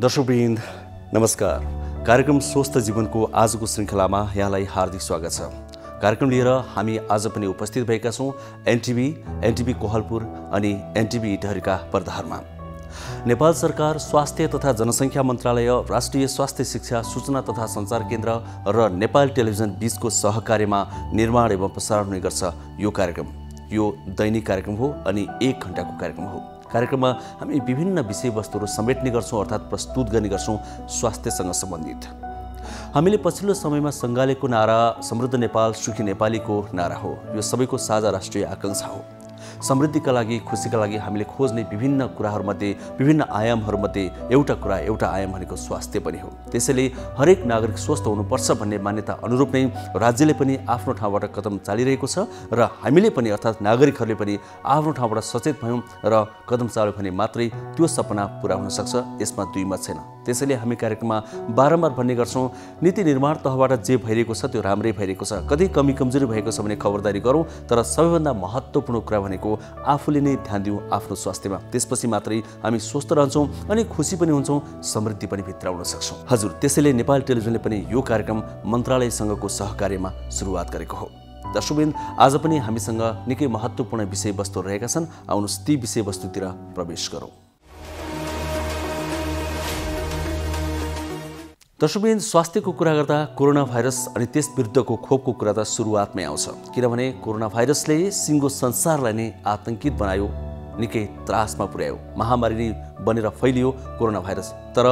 दर्शकवृन्द नमस्कार। कार्यक्रम स्वस्थ जीवनको आजको श्रृंखलामा यहाँलाई हार्दिक स्वागत छ। कार्यक्रम लिएर हामी आज पनि उपस्थित भएका छौं एनटीभी कोहलपुर अनि एनटीभी इटहरीका पर्दाहरुमा। नेपाल सरकार स्वास्थ्य तथा जनसंख्या मन्त्रालय, राष्ट्रिय स्वास्थ्य शिक्षा सूचना तथा संचार केन्द्र र नेपाल टेलिभिजन बीचको सहकार्यमा निर्माण एवं प्रसारण हुने गर्छ यो कार्यक्रम। यो दैनिक कार्यक्रम हो अनि 1 घण्टाको कार्यक्रम हो। कार्यक्रममा हामी विभिन्न विषयवस्तुहरू समेट्ने गर्छौं अर्थात् प्रस्तुत गर्ने गर्छौं स्वास्थ्यसँग सम्बन्धित। हामीले पछिल्लो समयमा संगालेको नारा समृद्ध नेपाल सुखी नेपालीको नारा हो। यो सबैको साझा राष्ट्रिय आकांक्षा हो। समृद्धिका लागि, खुशीका लागि हामीले खोज्ने विभिन्न कुराहरूमध्ये, विभिन्न आयामहरूमध्ये एउटा कुरा, एउटा आयाम भनेको स्वास्थ्य पनि हो। त्यसैले हरेक नागरिक स्वस्थ हुनुपर्छ भन्ने मान्यता अनुरूप नै राज्यले पनि आफ्नो ठाउँबाट कदम चालिरहेको छ र हामीले पनि अर्थात् नागरिकहरूले पनि आफ्नो ठाउँबाट सचेत भयौं र कदम चाल्यो भने मात्रै त्यो सपना पूरा हुन सक्छ, यसमा दुई मत छैन। त्यसैले हामी कार्यक्रममा बारम्बार भन्ने गर्छौं, नीति निर्माण तहबाट जे भइरहेको छ त्यो राम्रै भइरहेको छ। कतै कमी कमजोरी भएको छ भने खबरदारी गरौं, तर सबैभन्दा महत्त्वपूर्ण कुरा भनेको आफूले नै ध्यान दिउँ आफ्नो स्वास्थ्यमा। त्यसपछि मात्रै हामी स्वस्थ रहन्छौं अनि खुशी पनि हुन्छौं, समृद्धि पनि भित्राउन सक्छौं। हजुर, त्यसैले नेपाल टेलिभिजनले पनि यो कार्यक्रम मन्त्रालयसँगको सहकार्यमा सुरुवात गरेको हो। दर्शकवृन्द, आज पनि हामीसँग निकै महत्त्वपूर्ण विषयवस्तु रहेका छन्। आउनुहोस् ती विषयवस्तुतिर प्रवेश गरौँ। दर्शकवृन्द, स्वास्थ्यको कुरा गर्दा कोरोना भाइरस अनि त्यस विरुद्धको खोपको कुरा त सुरुवातमै आउँछ, किनभने कोरोना भाइरसले सिङ्गो संसारलाई नै आतंकित बनायो, निकै त्रासमा पुर्यायो। महामारी नै बनेर फैलियो कोरोना भाइरस। तर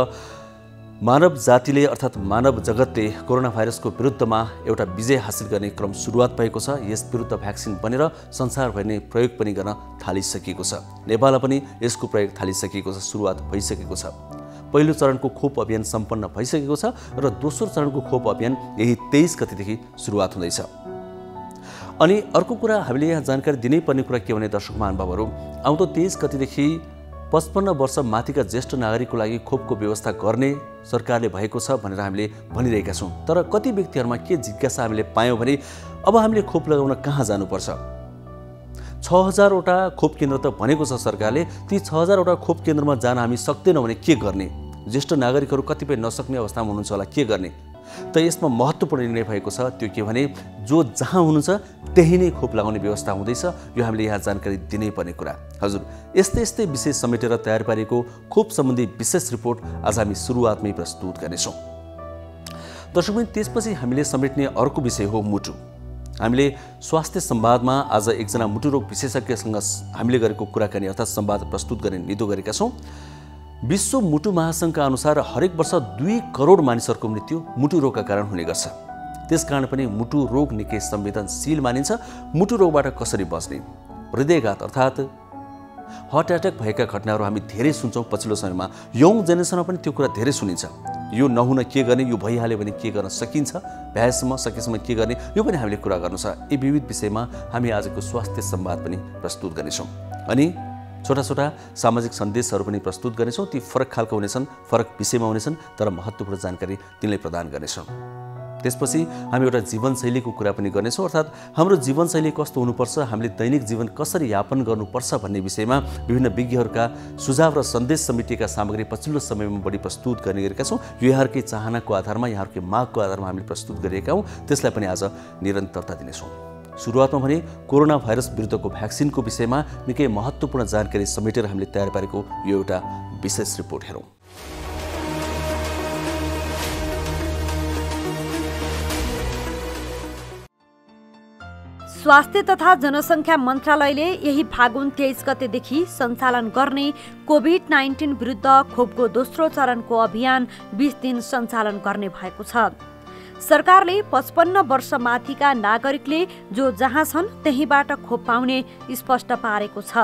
मानव जातिले अर्थात् मानव जगतले कोरोना भाइरसको विरुद्धमा एउटा विजय हासिल गर्ने क्रम सुरुवात भएको छ। यस विरुद्ध भ्याक्सिन बनेर संसारभरि नै प्रयोग पनि गर्न थालिसकेको छ। नेपालमा पनि यसको प्रयोग थालिसकेको छ, सुरुवात भइसकेको छ। पहिलो चरणको खोप अभियान सम्पन्न भइसकेको छ र दोस्रो चरणको खोप अभियान यही 23 गतेदेखि सुरुवात हुँदैछ। अनि अर्को कुरा हामीले यहाँ जानकारी दिनैपर्ने कुरा के भने दर्शक महानुभावहरू, आउँदो 23 गतेदेखि 55 वर्ष माथिका ज्येष्ठ नागरिकको लागि खोपको व्यवस्था गर्ने सरकारले भएको छ भनेर हामीले भनिरहेका छौँ। तर कति व्यक्तिहरूमा के जिज्ञासा हामीले पायौँ भने अब हामीले खोप लगाउन कहाँ जानुपर्छ? 6000 वटा खोप केन्द्र त भनेको छ सरकारले। ती 6000 वटा खोप केन्द्रमा जान हामी सक्दैनौँ भने के गर्ने? ज्येष्ठ नागरिकहरू कतिपय नसक्ने अवस्थामा हुनुहुन्छ होला, के गर्ने? त यसमा महत्त्वपूर्ण निर्णय भएको छ। त्यो के भने जो जहाँ हुनुहुन्छ त्यही नै खोप लगाउने व्यवस्था हुँदैछ। यो हामीले यहाँ जानकारी दिनैपर्ने कुरा। हजुर, यस्तै यस्तै विषय समेटेर तयार पारेको खोप सम्बन्धी विशेष रिपोर्ट आज हामी सुरुवातमै प्रस्तुत गर्नेछौँ। दर्शकवृन्द, त्यसपछि हामीले समेट्ने अर्को विषय हो मुटु। हामीले स्वास्थ्य संवादमा आज एकजना मुटु रोग विशेषज्ञसँग हामीले गरेको कुराकानी अर्थात् संवाद प्रस्तुत गर्ने निधो गरेका छौँ। विश्व मुटु महासङ्घका अनुसार हरेक वर्ष 2 करोड मानिसहरूको मृत्यु मुटु रोगका कारण हुने गर्छ। त्यसकारण पनि मुटु रोग निकै संवेदनशील मानिन्छ। मुटु रोगबाट कसरी बच्ने? हृदयघात अर्थात् हार्ट एट्याक भएका घटनाहरू हामी धेरै सुन्छौँ। पछिल्लो समयमा यङ जेनेरेसनमा पनि त्यो कुरा धेरै सुनिन्छ। यो नहुन के गर्ने? यो भइहाल्यो भने के गर्न सकिन्छ? भ्याएसम्म सकेसम्म के गर्ने? यो पनि हामीले कुरा गर्नु छ। यी विविध विषयमा हामी आजको स्वास्थ्य संवाद पनि प्रस्तुत गर्नेछौँ अनि छोटा छोटा सामाजिक सन्देशहरू पनि प्रस्तुत गर्नेछौँ। ती फरक खालको हुनेछन्, फरक विषयमा हुनेछन्, तर महत्त्वपूर्ण जानकारी तिनलाई प्रदान गर्नेछौँ। त्यसपछि हामी एउटा जीवनशैलीको कुरा पनि गर्नेछौँ, अर्थात् हाम्रो जीवनशैली कस्तो हुनुपर्छ, हामीले दैनिक जीवन कसरी यापन गर्नुपर्छ भन्ने विषयमा विभिन्न विज्ञहरूका सुझाव र सन्देश समेटिएका सामग्री पछिल्लो समयमा बढी प्रस्तुत गर्ने गरेका छौँ। यहाँहरूकै चाहनाको आधारमा, यहाँहरूकै मागको आधारमा हामीले प्रस्तुत गरेका हौँ। त्यसलाई पनि आज निरन्तरता दिनेछौँ। सुरुवातमा भने कोरोना भाइरस विरुद्धको भ्याक्सिनको विषयमा निकै महत्त्वपूर्ण जानकारी समेटेर हामीले तयार पारेको यो एउटा विशेष रिपोर्ट हेरौँ। स्वास्थ्य तथा जनसङ्ख्या मन्त्रालयले यही फागुन 23 गतेदेखि सञ्चालन गर्ने कोभिड-19 विरुद्ध खोपको दोस्रो चरणको अभियान 20 दिन सञ्चालन गर्ने भएको छ। सरकारले 55 वर्ष माथिका नागरिकले जो जहाँ छन् त्यहीबाट खोप पाउने स्पष्ट पारेको छ।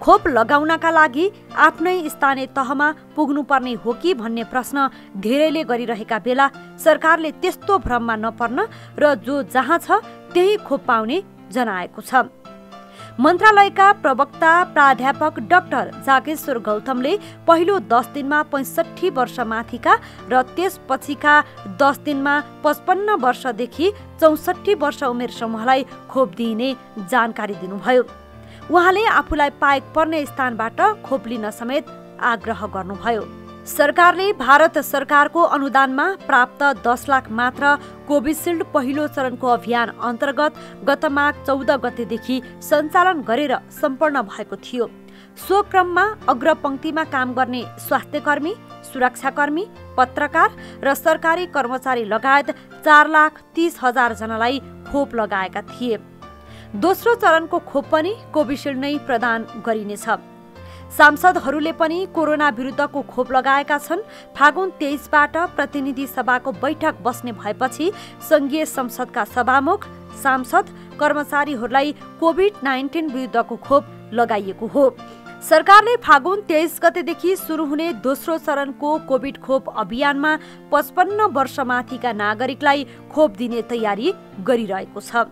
खोप लगाउनका लागि आफ्नै स्थानीय तहमा पुग्नुपर्ने हो कि भन्ने प्रश्न धेरैले गरिरहेका बेला सरकारले त्यस्तो भ्रममा नपर्न र जो जहाँ छ त्यही खोप पाउने जनाएको छ। मन्त्रालयका प्रवक्ता प्राध्यापक डाक्टर जागेश्वर गौतमले पहिलो 10 दिनमा 65 वर्ष माथिका र त्यसपछिका 10 दिनमा 55 वर्षदेखि 64 वर्ष उमेर समूहलाई खोप दिइने जानकारी दिनुभयो। उहाँले आफूलाई पाएक पर्ने स्थानबाट खोप लिन समेत आग्रह गर्नुभयो। सरकारले भारत सरकारको अनुदानमा प्राप्त 10 लाख मात्र कोविशील्ड पहिलो चरणको अभियान अन्तर्गत गत माघ 14 गतेदेखि सञ्चालन गरेर सम्पन्न भएको थियो। सो क्रममा अग्रपंक्तिमा काम गर्ने स्वास्थ्यकर्मी, सुरक्षाकर्मी, पत्रकार र सरकारी कर्मचारी लगायत 4,30,000 जनालाई खोप लगाएका थिए। दोस्रो चरणको खोप पनि कोविशील्ड नै प्रदान गरिनेछ। सांसदहरूले पनि कोरोना विरुद्धको खोप लगाएका छन्। फागुन 23 बाट प्रतिनिधि सभाको बैठक बस्ने भएपछि संघीय संसदका सभामुख सांसद कर्मचारीहरूलाई कोभिड-19 विरुद्धको खोप लगाइएको हो। सरकारले फागुन 23 गतेदेखि सुरु हुने दोस्रो चरणको कोभिड खोप अभियानमा 55 वर्षमाथिका नागरिकलाई खोप दिने तयारी गरिरहेको छ।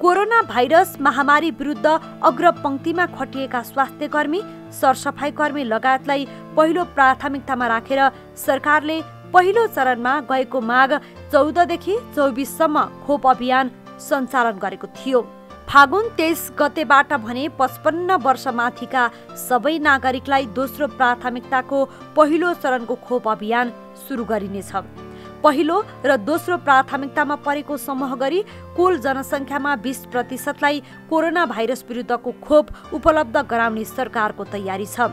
कोरोना भाइरस महामारी विरुद्ध अग्रपंक्तिमा खटिएका स्वास्थ्यकर्मी, सरसफाईकर्मी लगायतलाई पहिलो प्राथमिकतामा राखेर सरकारले पहिलो चरणमा गएको माघ 14 देखि 24 सम्म खोप अभियान सञ्चालन गरेको थियो। फागुन 23 गतेबाट भने 55 वर्षमाथिका सबै नागरिकलाई दोस्रो प्राथमिकताको पहिलो चरणको खोप अभियान सुरु गरिनेछ। पहिलो र दोस्रो प्राथमिकतामा परेको समूह गरी कुल जनसंख्यामा 20%लाई कोरोना भाइरस विरुद्धको खोप उपलब्ध गराउने सरकारको तयारी छ।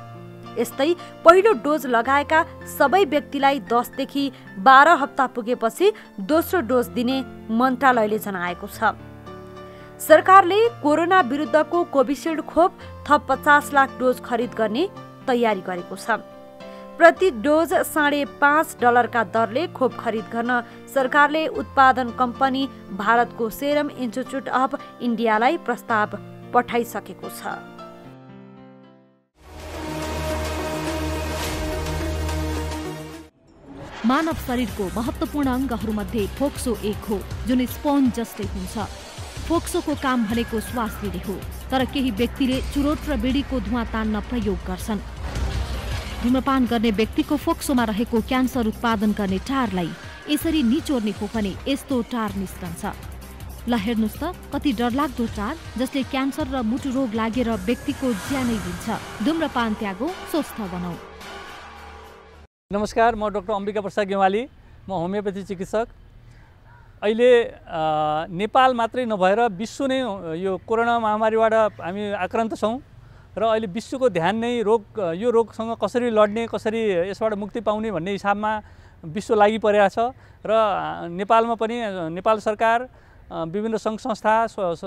यस्तै पहिलो डोज लगाएका सबै व्यक्तिलाई 10 देखि 12 हप्ता पुगेपछि दोस्रो डोज दिने मन्त्रालयले जनाएको छ। सरकारले कोरोना विरुद्धको कोविशील्ड खोप थप 50 लाख डोज खरिद गर्ने तयारी गरेको छ। प्रति डोज $5.5 का दरले खोप खरिद गर्न सरकारले उत्पादन कम्पनी भारतको सेरम इन्स्टिच्युट अफ इन्डियालाई प्रस्ताव पठाइसकेको छ। मानव शरीरको महत्त्वपूर्ण अङ्गहरूमध्ये फोक्सो एक हो, जुन स्पन्ज जस्तै हुन्छ। फोक्सोको काम भनेको श्वास लिने हो, तर केही व्यक्तिले चुरोट र बिडीको धुवा तान्न प्रयोग गर्छन्। धूम्रपान गर्ने व्यक्तिको फोक्सोमा रहेको क्यान्सर उत्पादन गर्ने टारलाई यसरी निचोर्ने हो भने यस्तो टार निस्कन्छ। ल हेर्नुहोस् त, कति डरलाग्दो टार जसले क्यान्सर र मुटु रोग लागेर व्यक्तिको ज्यानै दिन्छ। धूम्रपान त्यागो, स्वस्थ बनाऊ। नमस्कार, म डाक्टर अंबिका प्रसाद गेवाली। म होमियोपैथी चिकित्सक। अहिले नेपाल मात्रै नभएर विश्व नै यो कोरोना महामारीबाट हामी आक्रान्त छौँ र अहिले विश्वको ध्यान नै यो रोगसँग कसरी लड्ने, कसरी यसबाट मुक्ति पाउने भन्ने हिसाबमा विश्व लागि परेको छ। र नेपालमा पनि नेपाल सरकार, विभिन्न सङ्घ संस्था,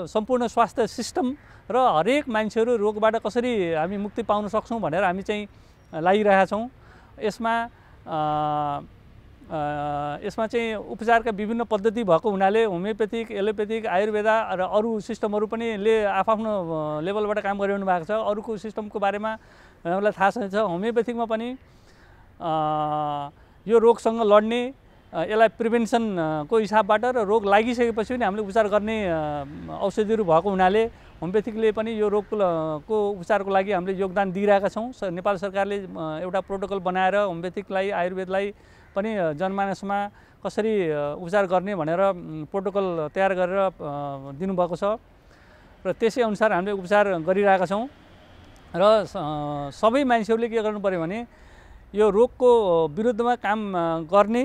सम्पूर्ण स्वास्थ्य सिस्टम र हरेक मान्छेहरू रोगबाट कसरी हामी मुक्ति पाउन सक्छौँ भनेर हामी चाहिँ लागिरहेका छौँ। यसमा चाहिँ उपचारका विभिन्न पद्धति भएको हुनाले होमियोपैथिक, एलोपेथिक, आयुर्वेदा र अरू सिस्टमहरू पनि आफ्नो लेभलबाट काम गरिरहनु भएको छ। अरूको सिस्टमको बारेमा हामीलाई थाहा छैन। होमियोपैथिकमा पनि यो रोगसँग लड्ने, यसलाई प्रिभेन्सनको हिसाबबाट र रोग लागिसकेपछि पनि हामीले उपचार गर्ने औषधिहरू भएको हुनाले होमियोपैथिकले पनि यो रोगको उपचारको लागि हामीले योगदान दिइरहेका छौँ। नेपाल सरकारले एउटा प्रोटोकल बनाएर होमियोपैथिकलाई, आयुर्वेदलाई पनि जनमानसमा कसरी उपचार गर्ने भनेर प्रोटोकल तयार गरेर दिनुभएको छ र त्यसै अनुसार हामीले उपचार गरिरहेका छौँ। र सबै मान्छेहरूले के गर्नु पर्यो भने यो रोगको विरुद्धमा काम गर्ने,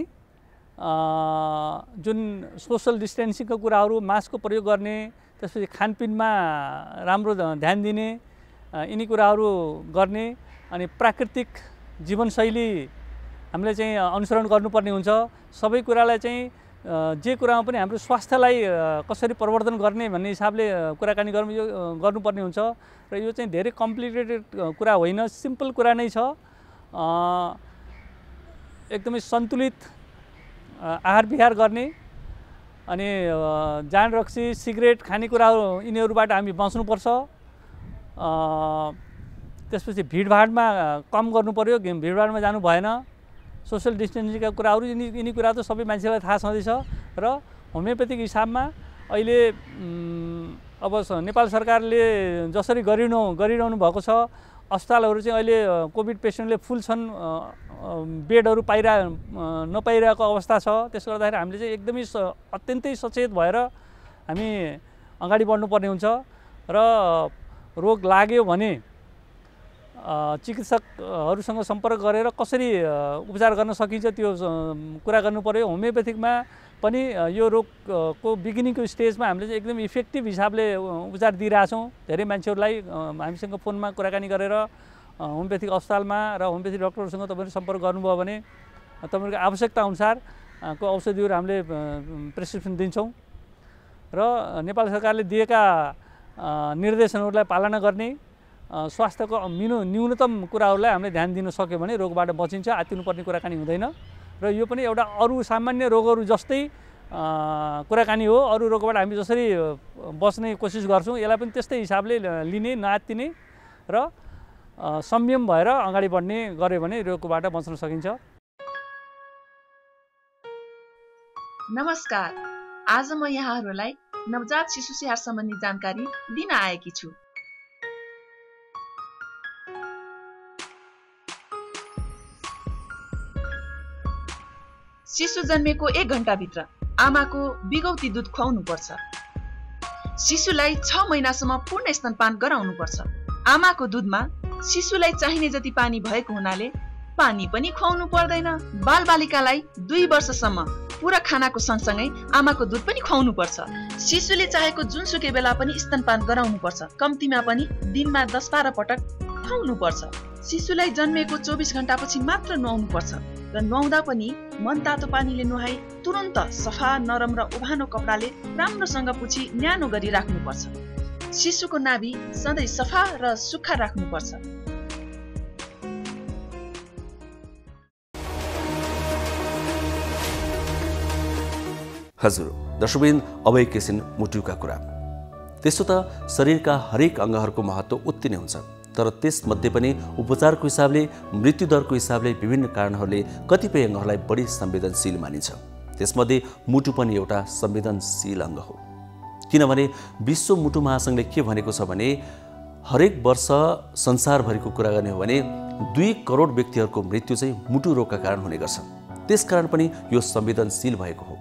जुन सोसल डिस्टेन्सिङको कुराहरू, मास्कको प्रयोग गर्ने, त्यसपछि खानपिनमा राम्रो ध्यान दिने, यिनी कुराहरू गर्ने अनि प्राकृतिक जीवनशैली हामीले चाहिँ अनुसरण गर्नुपर्ने हुन्छ। सबै कुरालाई चाहिँ जे कुरामा पनि हाम्रो स्वास्थ्यलाई कसरी प्रवर्धन गर्ने भन्ने हिसाबले कुराकानी गर्नुपर्ने हुन्छ। र यो चाहिँ धेरै कम्प्लिकेटेड कुरा होइन, सिम्पल कुरा नै छ। एकदमै सन्तुलित आहार विहार गर्ने अनि जान रक्सी, सिगरेट खानेकुरा यिनीहरूबाट हामी बाँच्नुपर्छ। त्यसपछि भिडभाडमा कम गर्नुपर्यो, भिडभाडमा जानु भएन। सोशल डिस्टेन्सिङका कुराहरू यिनी कुरा त सबै मान्छेलाई थाहा छँदैछ। र होमियोपैथिक हिसाबमा अहिले अब नेपाल सरकारले जसरी गरिरहनु भएको छ, अस्पतालहरू चाहिँ अहिले कोभिड पेसेन्टले फुल छन्, बेडहरू नपाइरहेको अवस्था छ। त्यसले गर्दाखेरि हामीले चाहिँ एकदमै अत्यन्तै सचेत भएर हामी अगाडि बढ्नुपर्ने हुन्छ। र रोग लाग्यो भने चिकित्सकहरुसँग सम्पर्क गरेर कसरी उपचार गर्न सकिन्छ त्यो कुरा गर्नु पर्यो। होमियोप्याथिकमा पनि यो रोगको बिगिनिङको स्टेजमा हामीले एकदम इफेक्टिभ हिसाबले उपचार दिइराछौं। धेरै मान्छेहरुलाई हामीसँग फोनमा कुराकानी गरेर होमियोप्याथिक अस्पतालमा र होमियोप्याथिक डाक्टरहरुसँग तपाईहरु सम्पर्क गर्नुभयो भने तपाईहरुको आवश्यकता अनुसार को औषधिहरु हामीले प्रेस्क्रिप्सन दिन्छौं र नेपाल सरकारले दिएका निर्देशनहरुलाई पालना गर्ने, स्वास्थ्यको न्यूनतम कुराहरुलाई हामीले ध्यान दिन सक्यो भने रोगबाट बचिन्छ, आत्तिनुपर्ने कुराकानी हुँदैन र यो पनि एउटा अरु सामान्य रोगहरु जस्तै कुराकानी हो। अरु रोगबाट हामी जसरी बच्ने कोसिस गर्छौं यसलाई पनि त्यस्तै हिसाबले लिने, नआत्तिने र संयम भएर अगाडि बढ्ने गर्यो भने रोगबाट बच्न सकिन्छ। नमस्कार, आज म यहाँहरुलाई नवजात शिशु स्याहार सम्बन्धी जानकारी दिन आएकी छु। शिशु जन्मेको 1 घण्टा भित्र आमाको बिगौती दूध खुवाउनु पर्छ। शिशुलाई 6 महिनासम्म पूर्ण स्तनपान गराउनु पर्छ। आमाको दूधमा शिशुलाई चाहिने जति पानी भएको हुनाले पानी पनि खुवाउनु पर्दैन। बालबालिकालाई 2 वर्षसम्म पूरा खानाको सँगसँगै आमाको दूध पनि खुवाउनु पर्छ। शिशुले चाहेको जुनसुकै बेला पनि स्तनपान गराउनु पर्छ। कम्तीमा पनि दिनमा 10-12 पटक खुवाउनु पर्छ। शिशुलाई जन्मेको 24 घण्टापछि मात्र नुहाउनु पर्छ र नुहाउँदा पनि मनतातो पानीले नुहाई तुरुन्त सफा, नरम र उभानो कपडाले राम्रोसँग पुछि न्यानो गरी राख्नु पर्छ। शिशुको नाभि सधैँ सफा र सुक्खा राख्नु पर्छ। हजुर दर्शकबिन, अब एक किसिम मुटुका कुरा। त्यसो त शरीरका हरेक अङ्गहरूको महत्त्व उत्ति नै हुन्छ, तर त्यसमध्ये पनि उपचारको हिसाबले, मृत्युदरको हिसाबले विभिन्न कारणहरूले कतिपय अङ्गहरूलाई बढी संवेदनशील मानिन्छ। त्यसमध्ये मुटु पनि एउटा संवेदनशील अङ्ग हो, किनभने विश्व मुटु महासङ्घले के भनेको छ भने हरेक वर्ष संसारभरिको कुरा गर्ने हो भने 2 करोड व्यक्तिहरूको मृत्यु चाहिँ मुटु रोगका कारण हुने गर्छ। त्यसकारण पनि यो संवेदनशील भएको हो।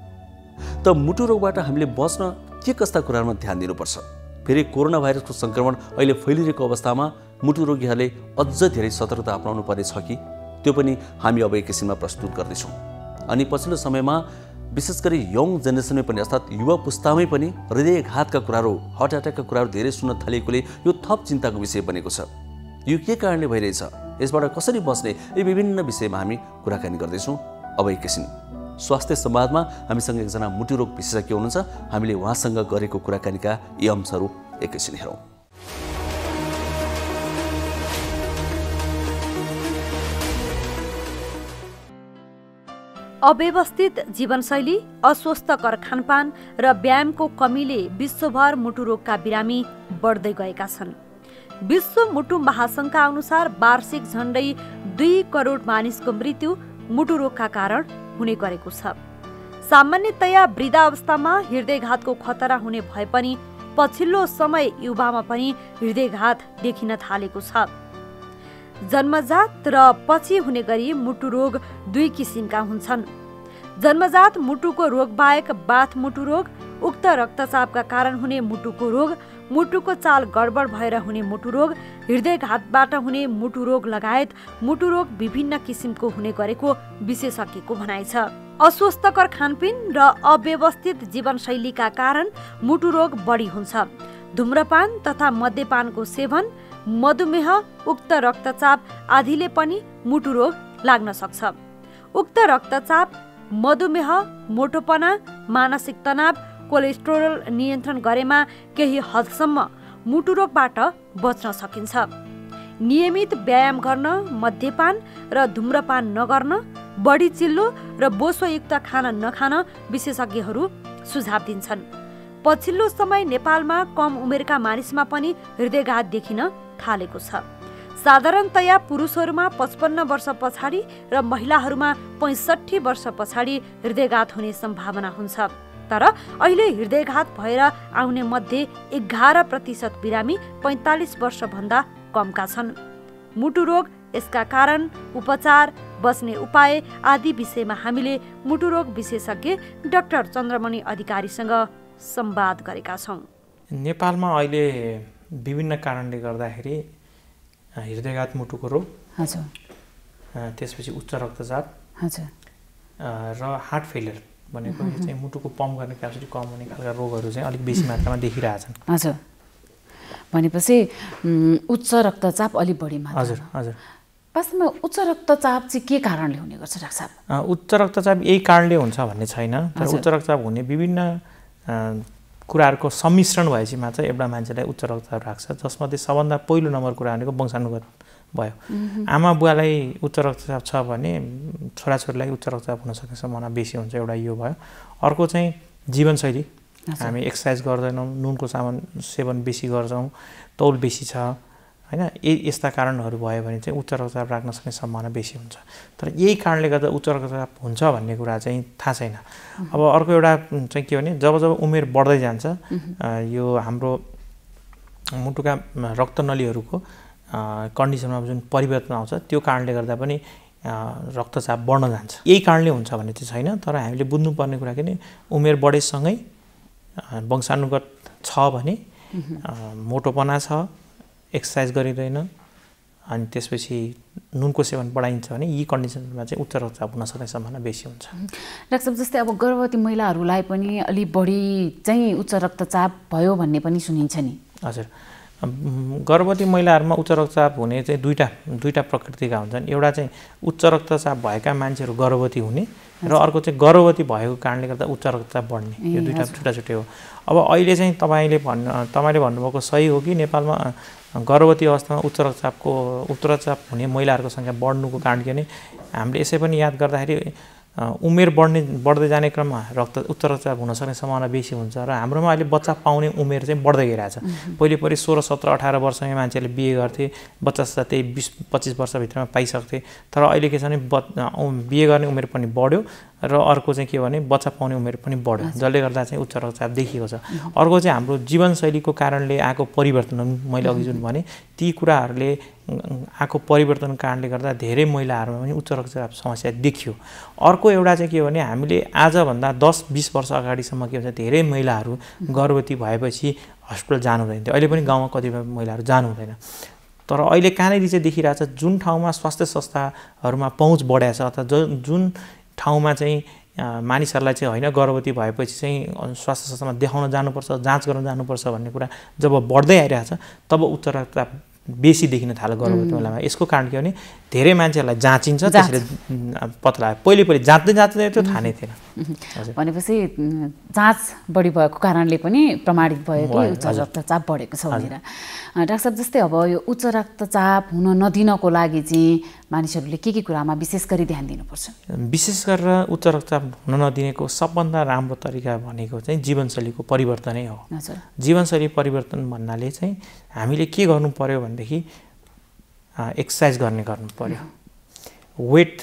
त मुटु रोगबाट हामीले बच्न के कस्ता कुरामा ध्यान दिनुपर्छ? फेरि कोरोना भाइरसको संक्रमण अहिले फैलिरहेको अवस्थामा मुटु रोगीहरूले अझ धेरै सतर्कता अपनाउनु पर्ने छ कि, त्यो पनि हामी अब एक किसिममा प्रस्तुत गर्दैछौँ। अनि पछिल्लो समयमा विशेष गरी यङ जेनेरेसनमै पनि, अर्थात् युवा पुस्तामै पनि हृदयघातका कुराहरू, हार्ट एट्याकका कुराहरू धेरै सुन्न थालेकोले यो थप चिन्ताको विषय बनेको छ। यो के कारणले भइरहेछ, यसबाट कसरी बच्ने, यी विभिन्न विषयमा हामी कुराकानी गर्दैछौँ। अब एक किसिम स्वास्थ्य संवादमा हामीसँग एकजना मुटुरोग विशेषज्ञ हुनुहुन्छ। हामीले उहाँसँग गरेको कुराकानीका यी अंशहरू एकैछिन हेरौँ। अव्यवस्थित जीवनशैली, अस्वस्थकर खानपान र व्यायामको कमीले विश्वभर मुटुरोगका बिरामी बढ्दै गएका छन्। विश्व मुटु महासङ्घका अनुसार वार्षिक झण्डै 2 करोड मानिसको मृत्यु मुटुरोगका कारण हुने गरेको छ। सामान्यतया वृद्ध अवस्थामा हृदयघातको खतरा हुने भए पनि पछिल्लो समय युवामा पनि हृदयघात देखिन थालेको छ। जन्मजात र पछि हुने गरी मुटु रोग 2 किसिमका हुन्छन्। जन्मजात मुटुको रोग बाहेक बाथ मुटु रोग, उक्त रक्तचापका कारण हुने मुटुको रोग, मुटुको चाल गडबड भएर हुने मुटु रोग, हृदयघातबाट हुने मुटु रोग लगायत मुटु रोग विभिन्न किसिमको हुने गरेको विशेषज्ञको भनाइ छ। अस्वस्थकर खानपिन र अव्यवस्थित जीवनशैलीका कारण मुटु रोग बढी हुन्छ। धूम्रपान तथा मद्यपानको सेवन, मधुमेह, उक्त रक्तचाप आदिले पनि मुटु रोग लाग्न सक्छ। उक्त रक्तचाप, मधुमेह, मोटोपना, मानसिक तनाव, कोलेस्ट्रोल नियन्त्रण गरेमा केही हदसम्म मुटुरोगबाट बच्न सकिन्छ। नियमित व्यायाम गर्न, मद्यपान र धूम्रपान नगर्न, बढी चिल्लो र बोसोयुक्त खाना नखान विशेषज्ञहरू सुझाव दिन्छन्। पछिल्लो समय नेपालमा कम उमेरका मानिसमा पनि हृदयघात देखिन थालेको छ। साधारणतया पुरुषहरूमा 55 वर्ष पछाडि र महिलाहरूमा 65 वर्ष पछाडि हृदयघात हुने सम्भावना हुन्छ। तर अहिले हृदयघात भएर आउने मध्ये 11% बिरामी 45 वर्षभन्दा कमका छन्। मुटुरोग, यसका कारण, उपचार, बस्ने उपाय आदि विषयमा हामीले मुटुरोग विशेषज्ञ डाक्टर चन्द्रमणि अधिकारीसँग संवाद गरेका छौँ। नेपालमा अहिले विभिन्न कारणले गर्दाखेरि हृदयघात मुटुको रोग, त्यसपछि उच्च रक्तचाप र हार्ट फेलियर भनेको यो चाहिँ मुटुको पम्प गर्ने क्यापेसिटी कम हुने खालका रोगहरू चाहिँ अलिक बेसी मात्रामा देखिरहेछन्। हजुर, भनेपछि उच्च रक्तचाप अलिक बढी मात्रा। हजुर हजुर, वास्तवमा उच्च रक्तचाप चाहिँ के कारणले हुने गर्छ डाक्टर साहब? उच्च रक्तचाप यही कारणले हुन्छ भन्ने छैन, तर उच्च रक्तचाप हुने विभिन्न कुराहरुको सम्मिश्रण भएपछि मात्र एउटा मान्छेलाई उच्च रक्तचाप राख्छ। जसमध्ये सबभन्दा पहिलो नम्बर कुरा भनेको वंशानुगत भयो। आमा बुवालाई उच्च रक्तचाप छ भने छोराछोरीलाई उच्च रक्तचाप हुन सक्ने सम्भावना बेसी हुन्छ, एउटा यो भयो। अर्को चाहिँ जीवनशैली, हामी एक्सर्साइज गर्दैनौँ, नुनको सेवन बेसी गर्छौँ, तौल बेसी छ हैन, यस्ता कारणहरू भयो भने चाहिँ उच्च रक्तचाप राख्न सक्ने सम्भावना बेसी हुन्छ। तर यही कारणले गर्दा उच्च रक्तचाप हुन्छ भन्ने कुरा चाहिँ थाहा छैन। अब अर्को एउटा चाहिँ के भने जब जब उमेर बढ्दै जान्छ यो हाम्रो मुटुका रक्तनलीहरूको कन्डिसनमा जुन परिवर्तन आउँछ त्यो कारणले गर्दा पनि रक्तचाप बढ्न जान्छ। यही कारणले हुन्छ भन्ने चाहिँ छैन, तर हामीले बुझ्नुपर्ने कुरा के भने उमेर बढेसँगै वंशानुगत छ भने मोटोपना छ, एक्सर्साइज गरिदैन अनि त्यसपछि नुनको सेवन बढाइन्छ भने यी कन्डिसनमा चाहिँ उच्च रक्तचाप हुन सक्ने सम्भावना बेसी हुन्छ। डाक्टर साहब, जस्तै अब गर्भवती महिलाहरूलाई पनि अलि बढी चाहिँ उच्च रक्तचाप भयो भन्ने पनि सुनिन्छ नि? हजुर, गर्भवती महिलाहरूमा उच्च रक्तचाप हुने चाहिँ दुईटा प्रकृतिका हुन्छन्। एउटा चाहिँ उच्च रक्तचाप भएका मान्छेहरू गर्भवती हुने र अर्को चाहिँ गर्भवती भएको कारणले गर्दा उच्च रक्तचाप बढ्ने, यो दुईटा छुट्टा छुट्टै हो। अब अहिले चाहिँ तपाईँले भन्नुभएको सही हो कि नेपालमा गर्भवती अवस्थामा उच्च रक्तचाप हुने महिलाहरूको संख्या बढ्नुको कारण के भने हामीले यसै पनि याद गर्दाखेरि उमेर बढ्दै जाने क्रममा उच्च रक्तचाप हुन सक्ने सम्भावना बेसी हुन्छ र हाम्रोमा अहिले बच्चा पाउने उमेर चाहिँ बढ्दै गइरहेछ। पहिले पहिले 16, 17, 18 वर्षमै मान्छेले बिहे गर्थे, बच्चा साथै 20, 25 वर्षभित्रमा पाइसक्थे। तर अहिले के छ भने बिहे गर्ने उमेर पनि बढ्यो र अर्को चाहिँ के भने बच्चा पाउने उमेर पनि बढ्यो, जसले गर्दा चाहिँ उच्च रक्तचाप देखिएको छ। अर्को चाहिँ हाम्रो जीवनशैलीको कारणले आएको परिवर्तन, मैले अघि जुन भने ती कुराहरूले आएको परिवर्तन कारणले गर्दा धेरै महिलाहरूमा पनि उच्च रक्तचाप समस्या देखियो। अर्को एउटा चाहिँ के भने हामीले आजभन्दा 10, 20 वर्ष अगाडिसम्म के भन्छ धेरै महिलाहरू गर्भवती भएपछि हस्पिटल जानु हुँदैन थियो, अहिले पनि गाउँमा कतिपय महिलाहरू जानु हुँदैन। तर अहिले कहाँनिर चाहिँ देखिरहेछ, जुन ठाउँमा स्वास्थ्य संस्थाहरूमा पहुँच बढाएछ अथवा जुन ठाउँमा चाहिँ मानिसहरूलाई चाहिँ हैन गर्भवती भएपछि चाहिँ स्वास्थ्य संस्थामा देखाउन जानुपर्छ, जाँच गर्न जानुपर्छ भन्ने कुरा जब बढ्दै आइरहेछ तब उच्च रक्तचाप बेसी देखिन थाल्यो गर्भवती बेलामा। यसको कारण के भने धेरै मान्छेहरूलाई जाँचिन्छ, त्यसले पत्ता लाग्यो। पहिले पहिले जाँच्दै त्यो थाहा नै थिएन। भनेपछि जाँच बढी भएको कारणले पनि प्रमाणित भयो कि उच्च रक्तचाप बढेको छ भनेर। डाक्टर साहब, जस्तै अब यो उच्च रक्तचाप हुन नदिनको लागि चाहिँ मानिसहरूले के कुरामा विशेष गरी ध्यान दिनुपर्छ? विशेष गरेर उच्च रक्तचाप हुन नदिनेको सबभन्दा राम्रो तरिका भनेको चाहिँ जीवनशैलीको परिवर्तनै हो। जीवनशैली परिवर्तन भन्नाले चाहिँ हामीले के गर्नु पर्यो भनेदेखि एक्सर्साइज गर्नु पर्यो, वेट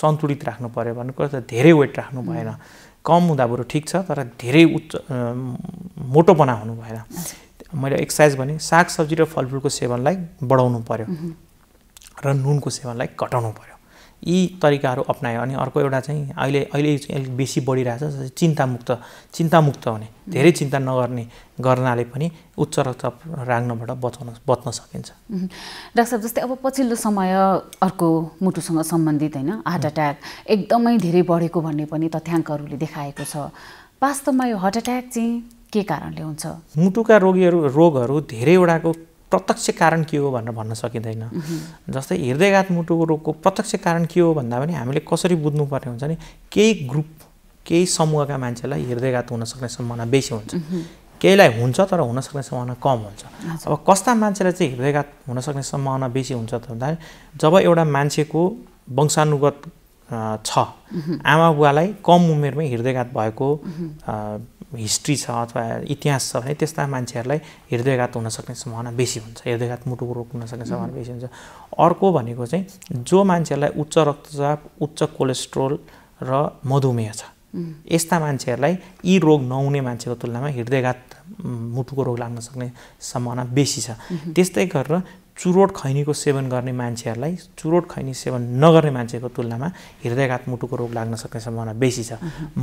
सन्तुलित राख्नु पर्यो। भनेको त धेरै वेट राख्नु भएन, कम हुँदा बरु ठिक छ, तर धेरै मोटोपना हुनु भएन। मैले एक्सर्साइज भने सागसब्जी र फलफुलको सेवनलाई बढाउनु पर्यो र नुनको सेवनलाई घटाउनु पर्यो। यी तरिकाहरू अप्नायो अनि अर्को एउटा चाहिँ अहिले अलिक बेसी बढिरहेछ चिन्तामुक्त हुने, धेरै चिन्ता नगर्ने गर्नाले पनि उच्च रक्तचाप राख्नबाट बच्न सकिन्छ। डाक्टर साहब, जस्तै अब पछिल्लो समय अर्को मुटुसँग सम्बन्धित हैन हार्ट अट्याक एकदमै धेरै बढेको भन्ने पनि तथ्याङ्कहरूले देखाएको छ। वास्तवमा यो हार्ट अट्याक चाहिँ के कारणले हुन्छ? मुटुका रोगहरू धेरैवटाको प्रत्यक्ष कारण के हो भनेर भन्न सकिँदैन। जस्तै हृदयघात मुटुको रोगको प्रत्यक्ष कारण के हो भन्दा पनि हामीले कसरी बुझ्नुपर्ने हुन्छ भने केही समूहका मान्छेलाई हृदयघात हुन सक्ने सम्भावना बेसी हुन्छ, केहीलाई हुन्छ तर हुन सक्ने सम्भावना कम हुन्छ। अब कस्ता मान्छेलाई चाहिँ हृदयघात हुन सक्ने सम्भावना बेसी हुन्छ भन्दा जब एउटा मान्छेको वंशानुगत छ, आमा बुवालाई कम उमेरमै हृदयघात भएको हिस्ट्री छ अथवा इतिहास छ भने त्यस्ता मान्छेहरूलाई हृदयघात हुन सक्ने सम्भावना बेसी हुन्छ, हृदयघात मुटुको रोग हुन सक्ने सम्भावना बेसी हुन्छ। अर्को भनेको चाहिँ जो मान्छेहरूलाई उच्च रक्तचाप, उच्च कोलेस्ट्रोल र मधुमेह छ, यस्ता मान्छेहरूलाई यी रोग नहुने मान्छेको तुलनामा हृदयघात मुटुको रोग लाग्न सक्ने सम्भावना बेसी छ। त्यस्तै गरेर चुरोट खैनीको सेवन गर्ने मान्छेहरुलाई चुरोट खैनी सेवन नगर्ने मान्छेको तुलनामा हृदयघात मुटुको रोग लाग्न सक्ने सम्भावना बेसी छ।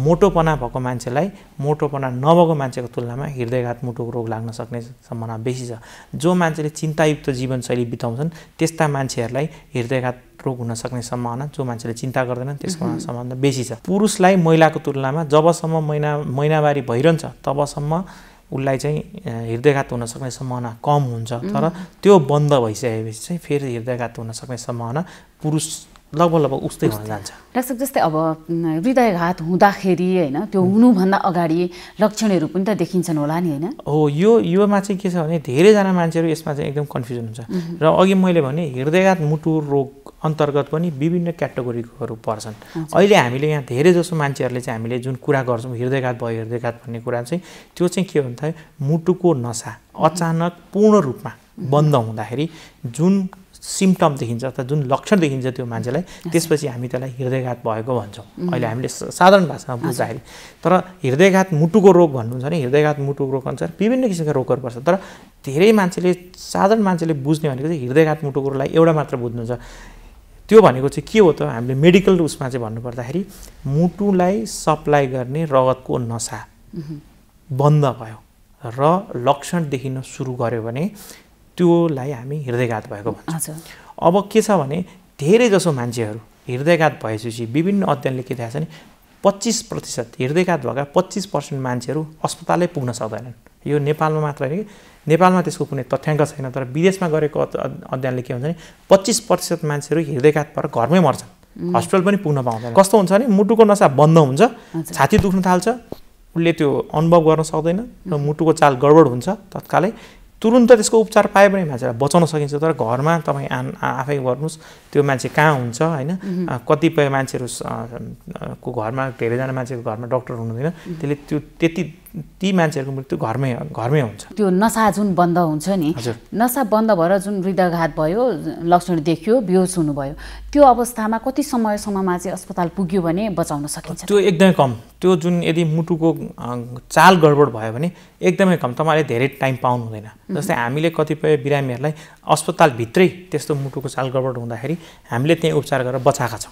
मोटोपना भएको मान्छेलाई मोटोपना नभएको मान्छेको तुलनामा हृदयघात मुटुको रोग लाग्न सक्ने सम्भावना बेसी छ। जो मान्छेले चिन्तायुक्त जीवनशैली बिताउँछन् त्यस्ता मान्छेहरुलाई हृदयघात रोग हुन सक्ने सम्भावना जो मान्छेले चिन्ता गर्दैनन् त्यसको सम्भावना बेसी छ। पुरुषलाई महिलाको तुलनामा जबसम्म महिनावारी भइरहन्छ तबसम्म उसलाई चाहिँ हृदयघात हुन सक्ने सम्भावना कम हुन्छ, तर त्यो बन्द भइसकेपछि चाहिँ फेरि हृदयघात हुन सक्ने सम्भावना पुरुष लगभग उस्तै हुन जान्छ। डाक्टर जस्तै अब हृदयघात हुँदाखेरि हैन त्यो हुनुभन्दा अगाडि लक्षणहरू पनि त देखिन्छन् होला नि हैन? हो, योमा चाहिँ के छ भने धेरैजना मान्छेहरू यसमा चाहिँ एकदम कन्फ्युजन हुन्छ। र अघि मैले भने हृदयघात मुटु रोग अन्तर्गत पनि विभिन्न क्याटेगोरीहरू पर्छन्। अहिले हामीले यहाँ धेरै जसो मान्छेहरूले चाहिँ हामीले जुन कुरा गर्छौं हृदयघात भयो हृदयघात भन्ने कुरा चाहिँ त्यो चाहिँ के हुन्छ भने मुटुको नसा अचानक पूर्ण रूपमा बन्द हुँदाखेरि जुन सिम्पटम देखिन्छ अथवा जुन लक्षण देखिन्छ त्यो मान्छेलाई त्यसपछि हामी त्यसलाई हृदयघात भएको भन्छौँ। अहिले हामीले साधारण भाषामा बुझ्दाखेरि तर हृदयघात मुटुको रोग भन्नुहुन्छ भने हृदयघात मुटुको रोग अनुसार विभिन्न किसिमका रोगहरू पर्छ, तर धेरै मान्छेले साधारण मान्छेले बुझ्ने भनेको चाहिँ हृदयघात मुटुको रोगलाई एउटा मात्र बुझ्नुहुन्छ। त्यो भनेको चाहिँ के हो त हामीले मेडिकल उसमा चाहिँ भन्नुपर्दाखेरि मुटुलाई सप्लाई गर्ने रगतको नसा बन्द भयो र लक्षण देखिन सुरु गर्यो भने त्योलाई हामी हृदयघात भएको भन्छौं। अब के छ भने धेरै जसो मान्छेहरू हृदयघात भएपछि विभिन्न अध्ययनले के थाहा छ भने 25% हृदयघात भएका 25% मान्छेहरू अस्पतालै पुग्न सक्दैनन्। यो नेपालमा मात्र होइन, नेपालमा त्यसको कुनै तथ्याङ्क छैन, तर विदेशमा गरेको अध्ययनले के हुन्छ भने 25% मान्छेहरू हृदयघात भएर घरमै मर्छन्, हस्पिटल पनि पुग्न पाउँदैन। कस्तो हुन्छ भने मुटुको नसा बन्द हुन्छ, छाती दुख्न थाल्छ, उसले त्यो अनुभव गर्न सक्दैन र मुटुको चाल गडबड हुन्छ, तत्कालै तुरुन्त त्यसको उपचार पाए पनि मान्छेलाई बचाउन सकिन्छ। तर घरमा तपाई आफै गर्नुस् त्यो मान्छे कहाँ हुन्छ हैन? कतिपय मान्छेहरु को घरमा धेरैजना मान्छेको घरमा डाक्टर हुनुहुँदैन, त्यसले त्यो ती मान्छेहरुको मृत्यु घरमै हुन्छ। त्यो नसा जुन बन्द हुन्छ नि, नसा बन्द भएर जुन हृदयघात भयो लक्षण देखियो बेहोस हुनुभयो त्यो अवस्थामा कति समयसम्ममा चाहिँ अस्पताल पुग्यो भने बचाउन सकिन्छ? त्यो एकदमै कम, त्यो जुन यदि मुटुको चाल गडबड भयो भने एकदमै कम, तपाईले धेरै टाइम पाउनु हुँदैन। जस्तै हामीले कतिपय बिरामीहरुलाई अस्पतालभित्रै त्यस्तो मुटुको चाल गडबड हुँदाखेरि हामीले त्यही उपचार गरेर बचाएका छौं,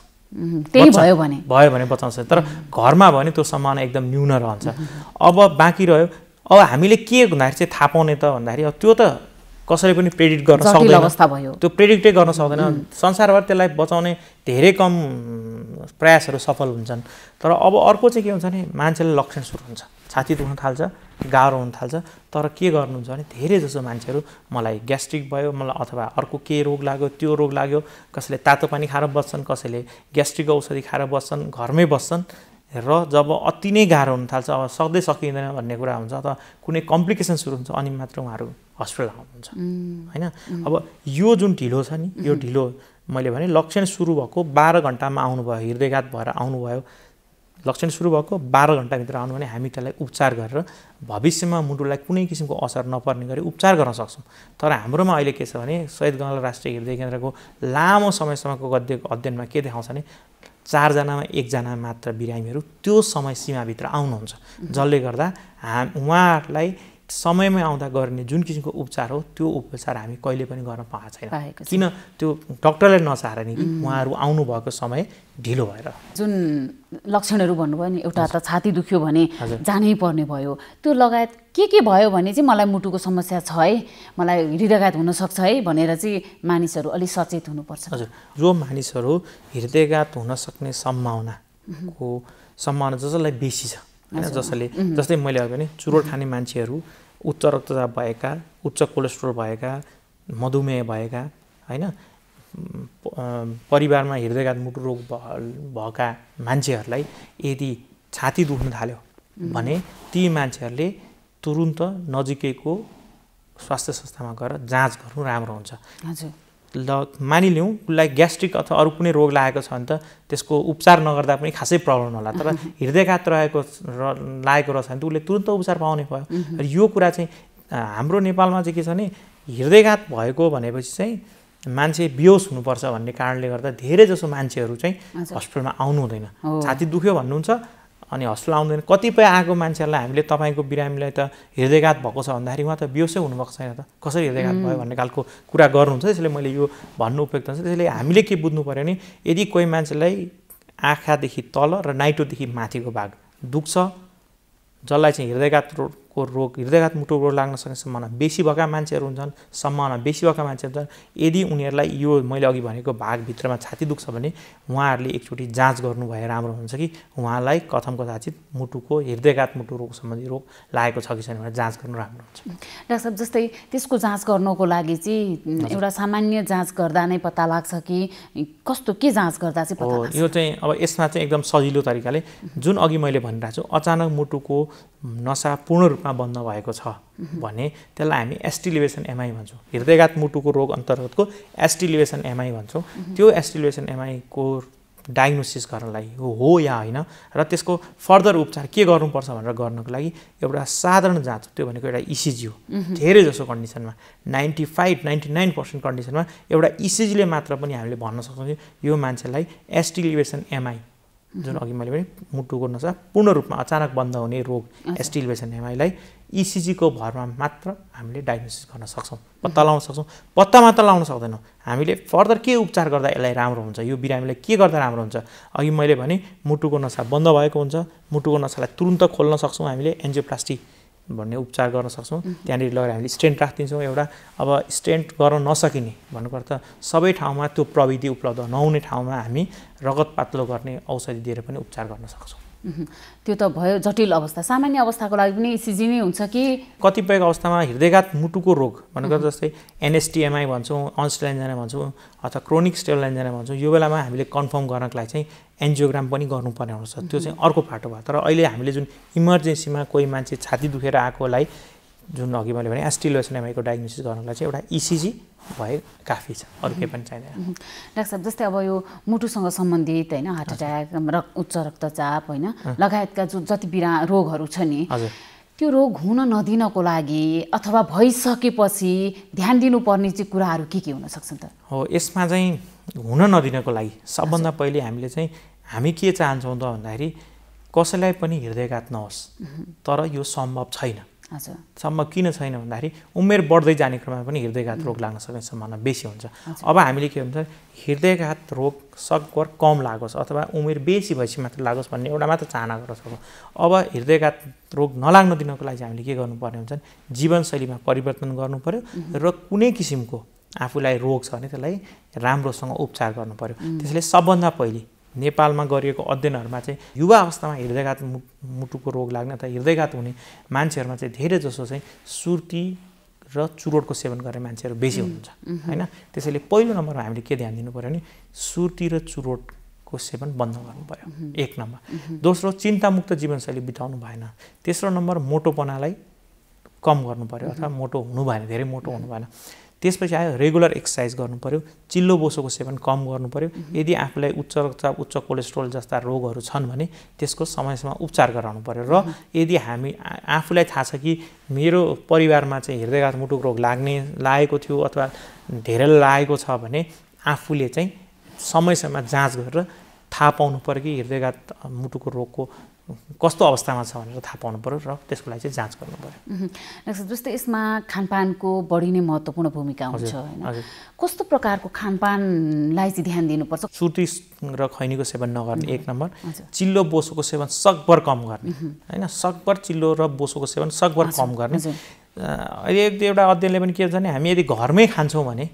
त्यही भयो भने बचाउँछ, तर घरमा भने त्यो सम्भावना एकदम न्यून रहन्छ। अब बाँकी रह्यो अब हामीले के हुँदाखेरि चाहिँ थाहा पाउने त भन्दाखेरि अब त्यो त कसैले पनि प्रेडिक्ट गर्न सक्दैन अवस्था भयो, त्यो प्रेडिक्टै गर्न सक्दैन। संसारभर त्यसलाई बचाउने धेरै कम प्रयासहरू सफल हुन्छन्। तर अब अर्को चाहिँ के हुन्छ भने मान्छेले लक्षण सुरु हुन्छ, छाती दुख्न थाल्छ, गाह्रो हुन थाल्छ, तर के गर्नुहुन्छ भने धेरै जसो मान्छेहरू मलाई ग्यास्ट्रिक भयो मलाई अथवा अर्को के रोग लाग्यो त्यो रोग लाग्यो, कसैले तातो पानी खाएर बस्छन्, कसैले ग्यास्ट्रिक औषधि खाएर बस्छन्, घरमै बस्छन्, र जब अति नै गाह्रो हुन थाल्छ अब सक्दै सकिँदैन भन्ने कुरा हुन्छ अथवा कुनै कम्प्लिकेसन सुरु हुन्छ अनि मात्र उहाँहरू हस्पिटल आउनुहुन्छ हैन? अब यो जुन ढिलो छ नि यो ढिलो मैले भने लक्षण सुरु भएको 12 घण्टामा आउनुभयो हृदयघात भएर आउनुभयो, लक्षण सुरु भएको 12 घण्टाभित्र आउनु भने हामी त्यसलाई उपचार गरेर भविष्यमा मुटुलाई कुनै किसिमको असर नपर्ने गरी उपचार गर्न सक्छौँ। तर हाम्रोमा अहिले के छ भने शहीद गङ्गालाल राष्ट्रिय हृदय केन्द्रको लामो समयसम्मको अध्ययनमा के देखाउँछ भने 4 जनामा 1 जना मात्र बिरामीहरू त्यो समय सीमाभित्र आउनुहुन्छ, जसले गर्दा उहाँहरूलाई समयमै आउँदा गर्ने जुन किसिमको उपचार हो त्यो उपचार हामी कहिले पनि गर्न पाएको छैन, किन त्यो डाक्टरले नचाहेर नि कि उहाँहरू आउनु भएको समय ढिलो भएर। जुन लक्षणहरू भन्नुभयो नि एउटा त छाती दुख्यो भने जानै पर्ने भयो, त्यो लगायत के भयो भने चाहिँ मलाई मुटुको समस्या छ है मलाई हृदयघात हुन सक्छ है भनेर चाहिँ मानिसहरू अलि सचेत हुनुपर्छ। हजुर, जो मानिसहरू हृदयघात हुन सक्ने सम्भावना जसलाई बेसी छ हैन, जस्तै मैले अघि भने चुरोट खाने मान्छेहरू, उच्च रक्तचाप भएका, उच्च कोलेस्ट्रोल भएका, मधुमेह भएका हैन, परिवारमा हृदयघात मुटु रोग भएका मान्छेहरूलाई यदि छाती दुख्न थाल्यो भने ती मान्छेहरूले तुरुन्त नजिकैको स्वास्थ्य संस्थामा गएर जाँच गर्नु राम्रो हुन्छ। मानिलिउँ उसलाई ग्यास्ट्रिक अथवा अरू कुनै रोग लागेको छ भने त त्यसको उपचार नगर्दा पनि खासै प्रब्लम होला, तर हृदयघात लागेको रहेछ भने त उसले तुरुन्त उपचार पाउने भयो। र यो कुरा चाहिँ हाम्रो नेपालमा चाहिँ के छ भने हृदयघात भएको भनेपछि चाहिँ मान्छे बेहोस हुनुपर्छ भन्ने कारणले गर्दा धेरै जसो मान्छेहरू चाहिँ हस्पिटलमा आउनु हुँदैन, छाती दुख्यो भन्नुहुन्छ अनि हस्लाउँदैन। कतिपय आएको मान्छेहरुलाई हामीले तपाईको बिरामीलाई त हृदयघात भएको छ भन्दाखेरि उहाँ त बेहोसै हुनु भएको छैन त, कसरी हृदयघात भयो भन्ने खालको कुरा गर्नुहुन्छ। त्यसैले मैले यो भन्नु उपयुक्त हुन्छ। त्यसैले हामीले के बुझ्नु पर्यो भने यदि कोही मान्छेलाई आँखादेखि तल र नाइटोदेखि माथिको भाग दुख्छ, जसलाई चाहिँ हृदयघातको रोग, हृदयघात मुटु रोग लाग्न सक्ने सम्भावना बेसी भएका मान्छेहरू हुन्छन्, यदि उनीहरूलाई यो मैले अघि भनेको भागभित्रमा छाती दुख्छ भने उहाँहरूले एकचोटि जाँच गर्नुभए राम्रो हुन्छ कि उहाँलाई कथाचित मुटुको हृदयघात मुटु रोग सम्बन्धी रोग लागेको छ कि छैन भनेर जाँच गर्नु राम्रो हुन्छ। डाक्टर साहब, जस्तै त्यसको जाँच गर्नको लागि चाहिँ एउटा सामान्य जाँच गर्दा नै पत्ता लाग्छ कि कस्तो, के जाँच गर्दा चाहिँ पत्ता लाग्छ? यो चाहिँ अब यसमा चाहिँ एकदम सजिलो तरिकाले जुन अघि मैले भनिरहेको छु, अचानक मुटुको नसा पूर्ण रूपमा बन्द भएको छ भने त्यसलाई हामी एस्टिलिभेसन एमआई भन्छौँ। हृदयघात मुटुको रोग अन्तर्गतको एस्टिलिभेसन एमआई भन्छौँ। त्यो एस्टिलिभेसन एमआईको डायग्नोसिस गर्नलाई हो या होइन र त्यसको फर्दर उपचार के गर्नुपर्छ भनेर गर्नको लागि एउटा साधारण जाँच, त्यो भनेको एउटा इसिजी हो। धेरै जसो कन्डिसनमा 95-99% कन्डिसनमा एउटा इसिजीले मात्र पनि हामीले भन्न सक्छौँ कि यो मान्छेलाई एस्टिलिभेसन एमआई, जुन अघि मैले भने मुटुको नसा पूर्ण रूपमा अचानक बन्द हुने रोग एस्टिलिभेसन एमआईलाई इसिजीको भरमा मात्र हामीले डायग्नोसिस गर्न सक्छौँ, पत्ता लगाउन सक्छौँ। पत्ता मात्र लगाउन सक्दैनौँ, हामीले फर्दर के उपचार गर्दा यसलाई राम्रो हुन्छ, यो बिरामीलाई के गर्दा राम्रो हुन्छ? अघि मैले भने मुटुको नसा बन्द भएको हुन्छ, मुटुको नसालाई तुरुन्त खोल्न सक्छौँ हामीले, एन्जियोप्लास्टी भन्ने उपचार गर्न सक्छौँ। त्यहाँनिर लगेर हामीले स्टेन्ट राखिदिन्छौँ एउटा। अब स्टेन्ट गर्न नसकिने भन्नुको अर्थ सबै ठाउँमा त्यो प्रविधि उपलब्ध नहुने ठाउँमा हामी रगत पातलो गर्ने औषधि दिएर पनि उपचार गर्न सक्छौँ। त्यो त भयो जटिल अवस्था। सामान्य अवस्थाको लागि पनि इसिजी नै हुन्छ कि? कतिपय अवस्थामा हृदयघात मुटुको रोग भनेको जस्तै एनएसटिएमआई भन्छौँ, अन्सलाइन्जना भन्छौँ अथवा क्रोनिक स्टेलाइन्जना भन्छौँ। यो बेलामा हामीले कन्फर्म गर्नको लागि चाहिँ एन्जियोग्राम पनि गर्नुपर्ने हुन्छ, त्यो चाहिँ अर्को फाटो भयो। तर अहिले हामीले जुन इमर्जेन्सीमा कोही मान्छे छाती दुखेर आएकोलाई जुन अघि मैले भने एस्टिलिभेसन एमआईको डायग्नोसिस गर्नलाई चाहिँ एउटा इसिजी भए काफी छ, अरू केही पनि चाहिँदैन। डाक्टर साहब, जस्तै अब यो मुटुसँग सम्बन्धित होइन हार्ट एट्याक र उच्च रक्तचाप होइन लगायतका जो जति रोगहरू छ नि, त्यो रोग हुन नदिनको लागि अथवा भइसकेपछि ध्यान दिनुपर्ने चाहिँ कुराहरू के हुन सक्छन् त? हो, यसमा चाहिँ हुन नदिनको लागि सबभन्दा पहिले हामीले चाहिँ हामी के चाहन्छौँ त भन्दाखेरि कसैलाई पनि हृदयघात नहोस्, तर यो सम्भव छैन। सम्भव किन छैन भन्दाखेरि उमेर बढ्दै जाने क्रममा पनि हृदयघात रोग लाग्न सक्ने सम्भावना बेसी हुन्छ। अब हामीले के भन्छ, हृदयघात रोग सकभर कम लागोस् अथवा उमेर बेसी भएपछि मात्र लागोस् भन्ने एउटा मात्र चाहना गर्न सक्छौँ। अब हृदयघात रोग नलाग्न दिनको लागि हामीले के गर्नुपर्ने हुन्छ, जीवनशैलीमा परिवर्तन गर्नुपर्यो र कुनै किसिमको आफूलाई रोग छ भने त्यसलाई राम्रोसँग उपचार गर्नुपर्यो। त्यसैले सबभन्दा पहिले नेपालमा गरिएको अध्ययनहरुमा चाहिँ युवा अवस्थामा हृदयघात मुटुको रोग लाग्ने अथवा हृदयघात हुने मान्छेहरुमा चाहिँ धेरै जसो चाहिँ सुर्ती र चुरोटको सेवन गर्ने मान्छेहरु बेसी हुनुहुन्छ हैन। त्यसैले पहिलो नम्बरमा हामीले के ध्यान दिनु पर्यो भने सुर्ती र चुरोटको सेवन बन्द गर्नु पर्यो, एक नम्बर। दोस्रो, चिन्तामुक्त जीवनशैली बिताउनु भएन। तेस्रो नम्बर, मोटोपनालाई कम गर्नु पर्यो अथवा मोटो हुनु भएन, धेरै मोटो हुनु भएन। त्यसपछि आयो रेगुलर एक्सर्साइज गर्नुपर्यो, चिल्लो बोसोको सेवन कम गर्नुपर्यो। यदि आफूलाई उच्च रक्तचाप, उच्च कोलेस्ट्रोल जस्ता रोगहरू छन् भने त्यसको समयसम्म उपचार गराउनु पर्यो। र यदि हामी आफूलाई थाहा छ कि मेरो परिवारमा चाहिँ हृदयघात मुटुको रोग लागेको थियो अथवा धेरै लागेको छ भने आफूले चाहिँ समयसम्म जाँच गरेर थाहा पाउनु पर्यो कि हृदयघात मुटुको रोगको कस्तो अवस्थामा छ भनेर थाहा पाउनु पर्यो र त्यसको लागि चाहिँ जाँच गर्नु पर्यो। डाक्टर, जस्तै यसमा खानपानको बढी नै महत्त्वपूर्ण भूमिका हुन्छ हैन, कस्तो प्रकारको खानपानलाई चाहिँ ध्यान दिनुपर्छ? सुर्ती र खैनीको सेवन नगर्ने, एक नम्बर। चिल्लो बोसोको सेवन सकभर कम गर्ने हैन, सकभर चिल्लो र बोसोको सेवन सकभर कम गर्ने। अहिले एउटा अध्ययनले पनि के भन्छ भने हामी यदि घरमै खान्छौँ भने,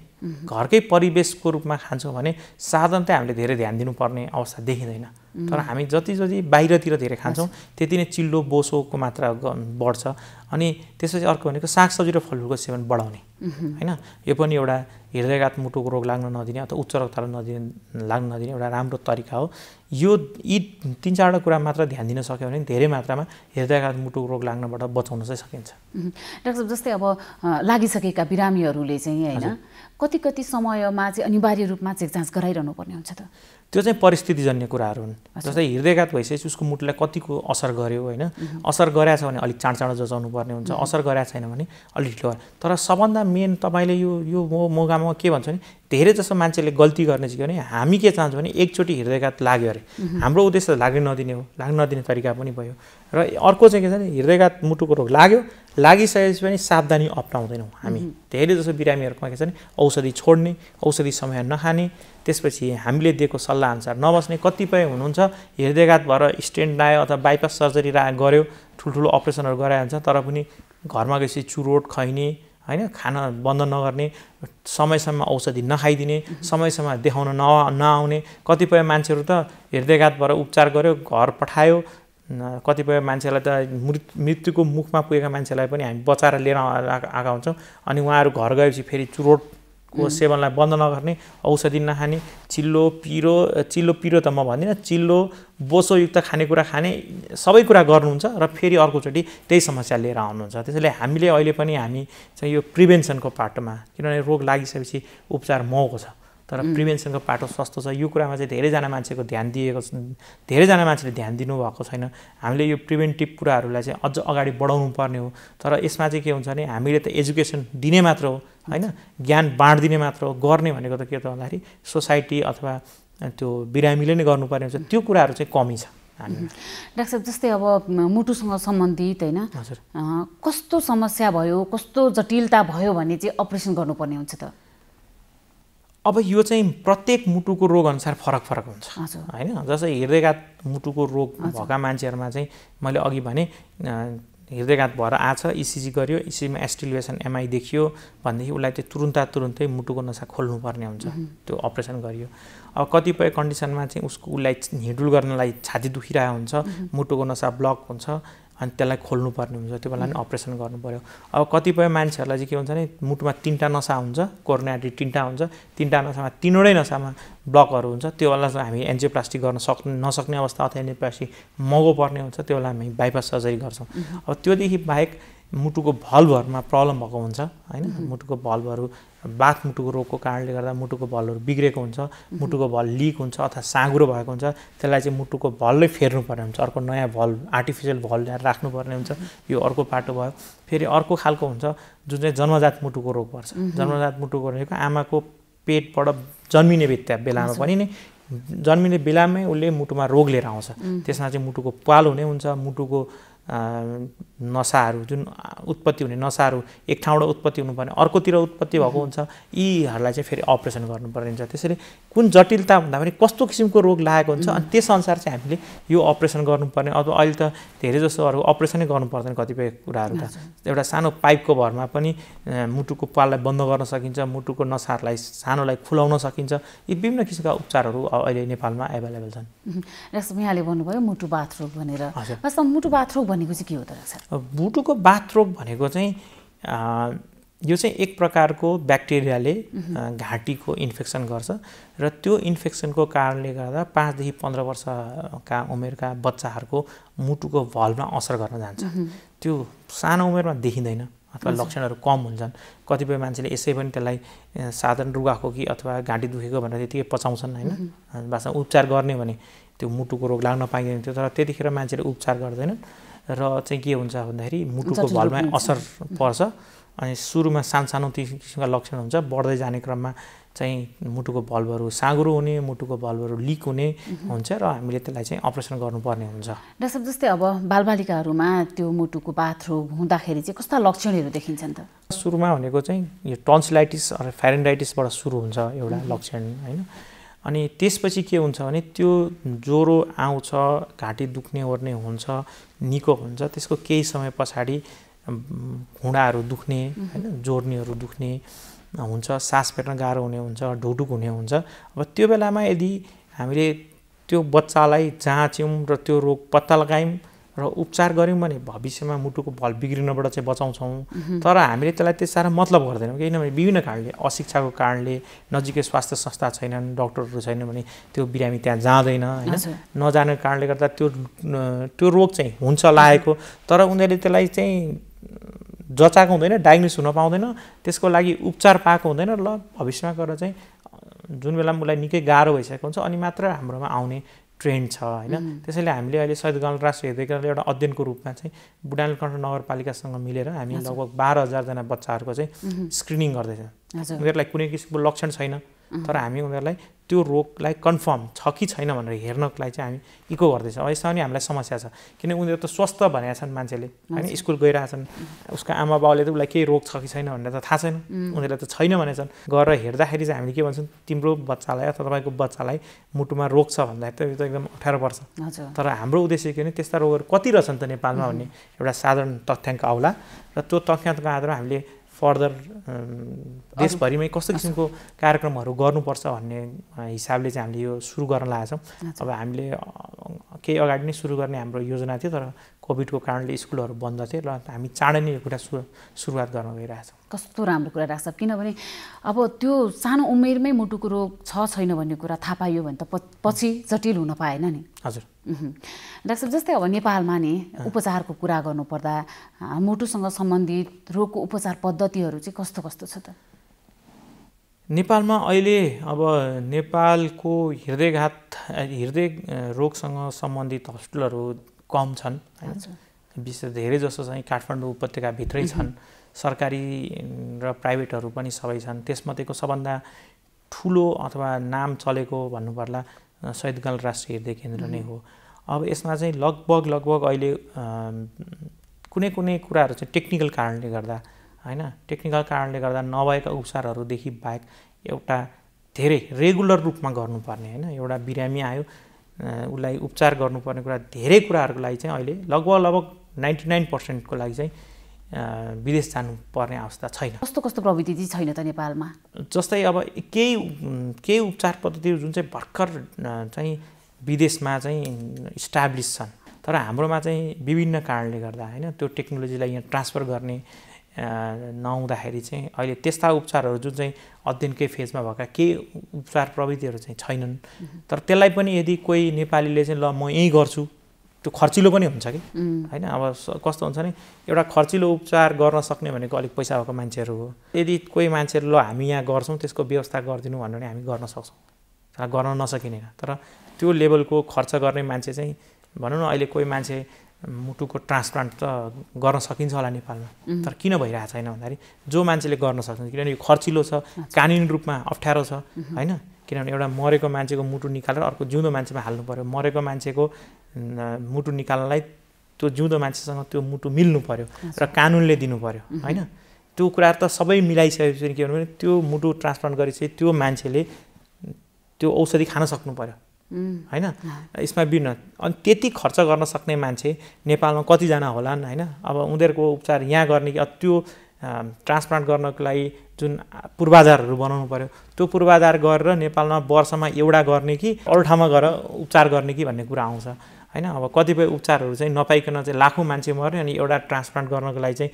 घरकै परिवेशको रूपमा खान्छौँ भने साधारणतया हामीले धेरै ध्यान दिनुपर्ने अवस्था देखिँदैन। तर हामी जति बाहिरतिर धेरै खान्छौँ त्यति नै चिल्लो बोसोको मात्रा बढ्छ। अनि त्यसपछि अर्को भनेको सागसब्जी र फलफुलको सेवन बढाउने हैन, यो पनि एउटा हृदयघात मुटुको रोग लाग्न नदिने अथवा उच्च रक्तचाप लाग्न नदिने एउटा राम्रो तरिका हो। यो यी 3-4 कुरा मात्र ध्यान दिन सक्यो भने धेरै मात्रामा हृदयघात मुटुको रोग लाग्नबाट बचाउन चाहिँ सकिन्छ। डाक्टर, जस्तै अब लागिसकेका बिरामीहरूले चाहिँ हैन कति समयमा चाहिँ अनिवार्य रूपमा चेक जाँच गराइरहनु पर्ने हुन्छ त? त्यो चाहिँ परिस्थितिजन्य कुराहरू हुन्। जस्तै हृदयघात भइसकेपछि उसको मुटुलाई कतिको असर गर्यो होइन, असर गराएछ भने अलिक चाँडो जचाउनु पर्ने हुन्छ, असर गराएको छैन भने अलिक ढिलो। तर सबभन्दा मेन तपाईँले यो मौकामा के भन्छ भने धेरै जसो मान्छेले गल्ती गर्ने चाहिँ भने हामी के चाहन्छौँ भने एकचोटी हृदयघात लाग्यो अरे हाम्रो उद्देश्य लाग्न नदिने हो, लाग्न नदिने तरिका पनि भयो। र अर्को चाहिँ के छ भने हृदयघात मुटुको रोग लाग्यो, लागिसकेपछि पनि सावधानी अप्नाउँदैनौँ हामी। धेरै जसो बिरामीहरूमा के छ भने औषधि छोड्ने, औषधि समय नखाने, त्यसपछि हामीले दिएको सल्लाह अनुसार नबस्ने, कतिपय हुनुहुन्छ हृदयघात भएर स्टेन्ट लायो अथवा बाइपास सर्जरी गर्यो, ठुल्ठुलो अपरेसनहरू गराइहाल्छ तर पनि घरमा गएपछि चुरोट खैने हैन, खाना बन्द नगर्ने, समयसम्म औषधि नखाइदिने, समयसम्म देखाउन नआउने। कतिपय मान्छेहरू त हृदयघात भएर उपचार गर्यो, घर पठायो, कतिपय मान्छेलाई त मृत्युको मुखमा पुगेका मान्छेलाई पनि हामी बचाएर लिएर आएका हुन्छौँ। अनि उहाँहरू घर गएपछि फेरि चुरोटको सेवनलाई बन्द नगर्ने, औषधि नखाने, चिल्लो पिरो त म भन्दिनँ, चिल्लो बोसोयुक्त खानेकुरा खाने, सबै कुरा गर्नुहुन्छ र फेरि अर्कोचोटि त्यही समस्या लिएर आउनुहुन्छ। त्यसैले हामीले अहिले पनि हामी चाहिँ यो प्रिभेन्सनको पाटोमा, किनभने रोग लागिसकेपछि उपचार महँगो छ तर प्रिभेन्सनको पाटो सस्तो छ, यो कुरामा चाहिँ धेरैजना मान्छेले ध्यान दिनुभएको छैन। हामीले यो प्रिभेन्टिभ कुराहरूलाई चाहिँ अझ अगाडि बढाउनु पर्ने हो। तर यसमा चाहिँ के हुन्छ भने हामीले त एजुकेसन दिने मात्र हो, हैन, ज्ञान बाँड्दिने मात्र हो, गर्ने भनेको त के त भन्दाखेरि सोसाइटी अथवा त्यो बिरामीले नै गर्नुपर्ने हुन्छ। त्यो कुराहरू चाहिँ कमी छ। डाक्टर साहब, जस्तै अब मुटुसँग सम्बन्धित हैन कस्तो समस्या भयो, कस्तो जटिलता भयो भने चाहिँ अपरेसन गर्नुपर्ने हुन्छ त? अब यो चाहिँ प्रत्येक मुटुको रोग अनुसार फरक फरक हुन्छ, हैन। जस्तै हृदयघात मुटुको रोग भएका मान्छेहरुमा चाहिँ मैले अघि भने हृदयघात भएर आछ, इसिजी गरियो, इसिजीमा एस्टिलुएसन एमआई देखियो भनेदेखि उसलाई चाहिँ तुरुन्तै मुटुको नसा खोल्नुपर्ने हुन्छ, त्यो अपरेसन गरियो। अब कतिपय कन्डिसनमा चाहिँ उसलाई हिडुल गर्नलाई छाती दुखिरहेको हुन्छ, मुटुको नसा ब्लक हुन्छ अनि त्यसलाई खोल्नुपर्ने हुन्छ, त्यो बेला नि अपरेसन गर्नुपर्यो। अब कतिपय मान्छेहरूलाई चाहिँ के हुन्छ भने मुटुमा तीनटा नसा हुन्छ, कोरोनारी तीनटा हुन्छ, तीनटा नसामा तीनवटै नसामा ब्लकहरू हुन्छ, त्यो बेला हामी एन्जियोप्लास्टी गर्न नसक्ने अवस्था अथवा एन्जियोप्लास्टी महँगो पर्ने हुन्छ, त्यो बेला हामी बाइपास सर्जरी गर्छौँ। अब त्योदेखि बाहेक मुटुको भल्भहरूमा प्रब्लम भएको हुन्छ, हैन, मुटुको भल्भहरू बाथ मुटुको रोगको कारणले गर्दा मुटुको भल्भहरू बिग्रेको हुन्छ, मुटुको भल्भ लिक हुन्छ अथवा साँघुरो भएको हुन्छ, त्यसलाई चाहिँ मुटुको भल्भै फेर्नुपर्ने हुन्छ, अर्को नयाँ भल्भ आर्टिफिसियल भल्भ ल्याएर राख्नुपर्ने हुन्छ, यो अर्को पाटो भयो। फेरि अर्को खालको हुन्छ जुन चाहिँ जन्मजात मुटुको रोग पर्छ। जन्मजात मुटुको रोगको आमाको पेटबाट जन्मिने बेलामा पनि नै जन्मिने बेलामै उसले मुटुमा रोग लिएर आउँछ, त्यसमा चाहिँ मुटुको प्वाल हुने हुन्छ, मुटुको नसाहरू जुन उत्पत्ति हुने नसाहरू एक ठाउँबाट उत्पत्ति हुनुपर्ने अर्कोतिर उत्पत्ति भएको हुन्छ, यीहरूलाई चाहिँ फेरि अपरेसन गर्नुपर्ने हुन्छ। त्यसरी कुन जटिलता भन्दा पनि कस्तो किसिमको रोग लागेको हुन्छ अनि त्यसअनुसार चाहिँ हामीले यो अपरेसन गर्नुपर्ने। अथवा अहिले त धेरै जसोहरू अपरेसनै गर्नुपर्दैन, कतिपय कुराहरू त एउटा सानो पाइपको भरमा पनि मुटुको पाललाई बन्द गर्न सकिन्छ, मुटुको नसाहरूलाई सानोलाई खुलाउन सकिन्छ। यी विभिन्न किसिमका उपचारहरू अहिले नेपालमा एभाइलेबल छन्। यहाँले भन्नुभयो मुटु बाथरोग भनेर, वास्तवमा मुटु बाथरोग भनेको चाहिँ के हो त डाक्टर? मुटुको बाथरोग भनेको चाहिँ यो चाहिँ एक प्रकारको ब्याक्टेरियाले घाँटीको इन्फेक्सन गर्छ र त्यो इन्फेक्सनको कारणले गर्दा 5 देखि 15 वर्षका उमेरका बच्चाहरूको मुटुको भल्भमा असर गर्न जान्छ। त्यो सानो उमेरमा देखिँदैन अथवा लक्षणहरू कम हुन्छन्। कतिपय मान्छेले यसै पनि त्यसलाई साधारण रुगाखोकी अथवा घाँटी दुखेको भनेर त्यतिकै पचाउँछन्, हैन। वास्तवमा उपचार गर्ने भने त्यो मुटुको रोग लाग्न पाइँदैन थियो, तर त्यतिखेर मान्छेले उपचार गर्दैनन् र चाहिँ के हुन्छ भन्दाखेरि मुटुको भल्भमा असर पर्छ। अनि सुरुमा सानसानो किसिमका लक्षण हुन्छ, बढ्दै जाने क्रममा चाहिँ मुटुको भल्भहरू साँघुरो हुने, मुटुको भल्भहरू लिक हुने हुन्छ र हामीले त्यसलाई चाहिँ अपरेसन गर्नुपर्ने हुन्छ। डाक्टर साहब, जस्तै अब बालबालिकाहरूमा त्यो मुटुको बाथरोग हुँदाखेरि चाहिँ कस्ता लक्षणहरू देखिन्छन् त? सुरुमा भनेको चाहिँ यो टन्सिलाइटिस र फ्यारेन्डाइटिसबाट सुरु हुन्छ एउटा लक्षण, हैन। अनि त्यसपछि के हुन्छ भने त्यो ज्वरो आउँछ, घाँटी दुख्ने ओर्ने हुन्छ, निको हुन्छ, त्यसको केही समय पछाडि हुँडाहरू दुख्ने, हैन, जोर्नीहरू दुख्ने हुन्छ, सास फेर्न गाह्रो हुने हुन्छ, ढुकढुक हुने हुन्छ। अब त्यो बेलामा यदि हामीले त्यो बच्चालाई जाँच्यौँ र त्यो रोग पत्ता लगायौँ र उपचार गऱ्यौँ भने भविष्यमा मुटुको भल्भ बिग्रिनबाट चाहिँ बचाउँछौँ। तर हामीले त्यसलाई त्यति साह्रो मतलब गर्दैनौँ, किनभने विभिन्न कारणले, अशिक्षाको कारणले, नजिकै स्वास्थ्य संस्था छैनन्, डाक्टरहरू छैनन् भने त्यो बिरामी त्यहाँ जाँदैन, हैन। नजानेको कारणले गर्दा त्यो रोग चाहिँ हुन्छ लागेको, तर उनीहरूले त्यसलाई चाहिँ जचाएको हुँदैन, डायग्नोस हुन पाउँदैन, त्यसको लागि उपचार पाएको हुँदैन। ल भविष्यमा गएर चाहिँ जुन बेलामा उसलाई निकै गाह्रो भइसकेको हुन्छ अनि मात्र हाम्रोमा आउने ट्रेन्ड छ, हैन। त्यसैले हामीले अहिले शहीद गङ्गालाल राष्ट्रिय हृदय केन्द्रले एउटा अध्ययनको रूपमा चाहिँ बुडानकंड नगरपालिकासँग मिलेर हामी लगभग 12,000 जना बच्चाहरूको चाहिँ स्क्रिनिङ गर्दैछौँ। उनीहरूलाई कुनै किसिमको लक्षण छैन, तर हामी उनीहरुलाई त्यो रोगलाई कन्फर्म छ कि छैन भनेर हेर्नको लागि चाहिँ हामी इको गर्दैछौँ। अहिलेसम्म नि हामीलाई समस्या छ किन उनीहरु त स्वस्थ भनेका छन् मान्छेले हैन, स्कुल गइरहेछन्, उसको आमा बाउले त उलाई केही रोग छ कि छैन भनेर त थाहा छैन, उनीहरुलाई त छैन भनेछन्। गएर हेर्दाखेरि चाहिँ हामीले के भन्छौँ, तिम्रो बच्चालाई अथवा तपाईको बच्चालाई मुटुमा रोग छ भन्दा त यो त एकदम 18 वर्ष। तर हाम्रो उद्देश्य के हो भने त्यस्ता रोगहरु कति रहन्छन् त नेपालमा भन्ने एउटा साधारण तथ्याङ्क आउला र त्यो तथ्याङ्कको आधारमा हामीले फर्दर देशभरिमै कस्तो किसिमको कार्यक्रमहरू गर्नुपर्छ भन्ने हिसाबले चाहिँ हामीले यो सुरु गर्न लागेछौँ। अब हामीले केही अगाडि नै सुरु गर्ने हाम्रो योजना थियो, तर कोभिडको कारणले स्कुलहरू बन्द थिए र हामी चाँडै नै यो कुरा सुरुवात गर्न गइरहेछौँ। कस्तो राम्रो कुरा राख्छ, किनभने अब त्यो सानो उमेरमै मुटुको रोग छ छैन भन्ने कुरा थाहा पाइयो भने त पछि जटिल हुन पाएन नि। हजुर डाक्टर साहब, जस्तै अब नेपालमा नि उपचारको कुरा गर्नुपर्दा मुटुसँग सम्बन्धित रोगको उपचार पद्धतिहरू चाहिँ कस्तो कस्तो छ त नेपालमा? अहिले अब नेपालको हृदय रोगसँग सम्बन्धित हस्पिटलहरू कम छन्, विशेष धेरै जसो चाहिँ काठमाडौँ उपत्यकाभित्रै छन्। सरकारी र प्राइभेटहरू पनि सबै छन्। त्यसमध्येको सबभन्दा ठुलो अथवा नाम चलेको भन्नुपर्ला शहीद गङ्गालाल राष्ट्रिय हृदय केन्द्र नै हो। अब यसमा चाहिँ लगभग अहिले कुनै कुनै कुराहरू चाहिँ टेक्निकल कारणले गर्दा हैन, टेक्निकल कारणले गर्दा नभएका उपचारहरूदेखि बाहेक एउटा धेरै रेगुलर रूपमा गर्नुपर्ने, हैन, एउटा बिरामी आयो उसलाई उपचार गर्नुपर्ने कुरा धेरै कुराहरूको लागि चाहिँ अहिले लगभग 99% को लागि चाहिँ विदेश जानुपर्ने अवस्था छैन। कस्तो कस्तो प्रविधि छैन त नेपालमा? जस्तै अब केही उपचार पद्धतिहरू जुन चाहिँ भर्खर चाहिँ विदेशमा चाहिँ इस्टाब्लिस छन्, तर हाम्रोमा चाहिँ विभिन्न कारणले गर्दा हैन त्यो टेक्नोलोजीलाई यहाँ ट्रान्सफर गर्ने नहुँदाखेरि चाहिँ अहिले त्यस्ता उपचारहरू जुन चाहिँ अध्ययनकै फेजमा भएका केही उपचार प्रविधिहरू चाहिँ छैनन्। तर त्यसलाई पनि यदि कोही नेपालीले चाहिँ ल म यहीँ गर्छु, त्यो खर्चिलो पनि हुन्छ कि हैन। अब कस्तो हुन्छ नि, एउटा खर्चिलो उपचार गर्न सक्ने भनेको अलिक पैसा भएको मान्छेहरू हो। यदि कोही मान्छेहरू ल हामी यहाँ गर्छौँ, त्यसको व्यवस्था गरिदिनु भन्यो भने हामी गर्न सक्छौँ, तर गर्न नसकिने। तर त्यो लेभलको खर्च गर्ने मान्छे चाहिँ भनौँ न, अहिले कोही मान्छे मुटुको ट्रान्सप्लान्ट त गर्न सकिन्छ होला नेपालमा, तर किन भइरहेको छैन भन्दाखेरि जो मान्छेले गर्न सक्छ, किनभने यो खर्चिलो छ, कानुनी रूपमा अप्ठ्यारो छ हैन। किनभने एउटा मरेको मान्छेको मुटु निकालेर अर्को जिउँदो मान्छेमा हाल्नु पर्यो, मरेको मान्छेको मुटु निकाल्नलाई त्यो जिउँदो मान्छेसँग त्यो मुटु मिल्नु पर्यो र कानुनले दिनु पर्यो हैन। त्यो कुरा त सबै मिलाइसकेपछि के भन्नु भने त्यो मुटु ट्रान्सप्लान्ट गरेपछि त्यो मान्छेले त्यो औषधि खान सक्नु पर्यो हैन। यसमा बिना अनि त्यति खर्च गर्न सक्ने मान्छे नेपालमा कतिजना होलान् हैन। अब उनीहरूको उपचार यहाँ गर्ने कि त्यो ट्रान्सप्लान्ट गर्नको लागि जुन पूर्वाधारहरू बनाउनु पर्यो, त्यो पूर्वाधार गरेर नेपालमा वर्षमा एउटा गर्ने कि अरू ठाउँमा गएर उपचार गर्ने कि भन्ने कुरा आउँछ हैन। अब कतिपय उपचारहरू चाहिँ नपाइकन चाहिँ लाखौँ मान्छे मर्ने, अनि एउटा ट्रान्सप्लान्ट गर्नको लागि चाहिँ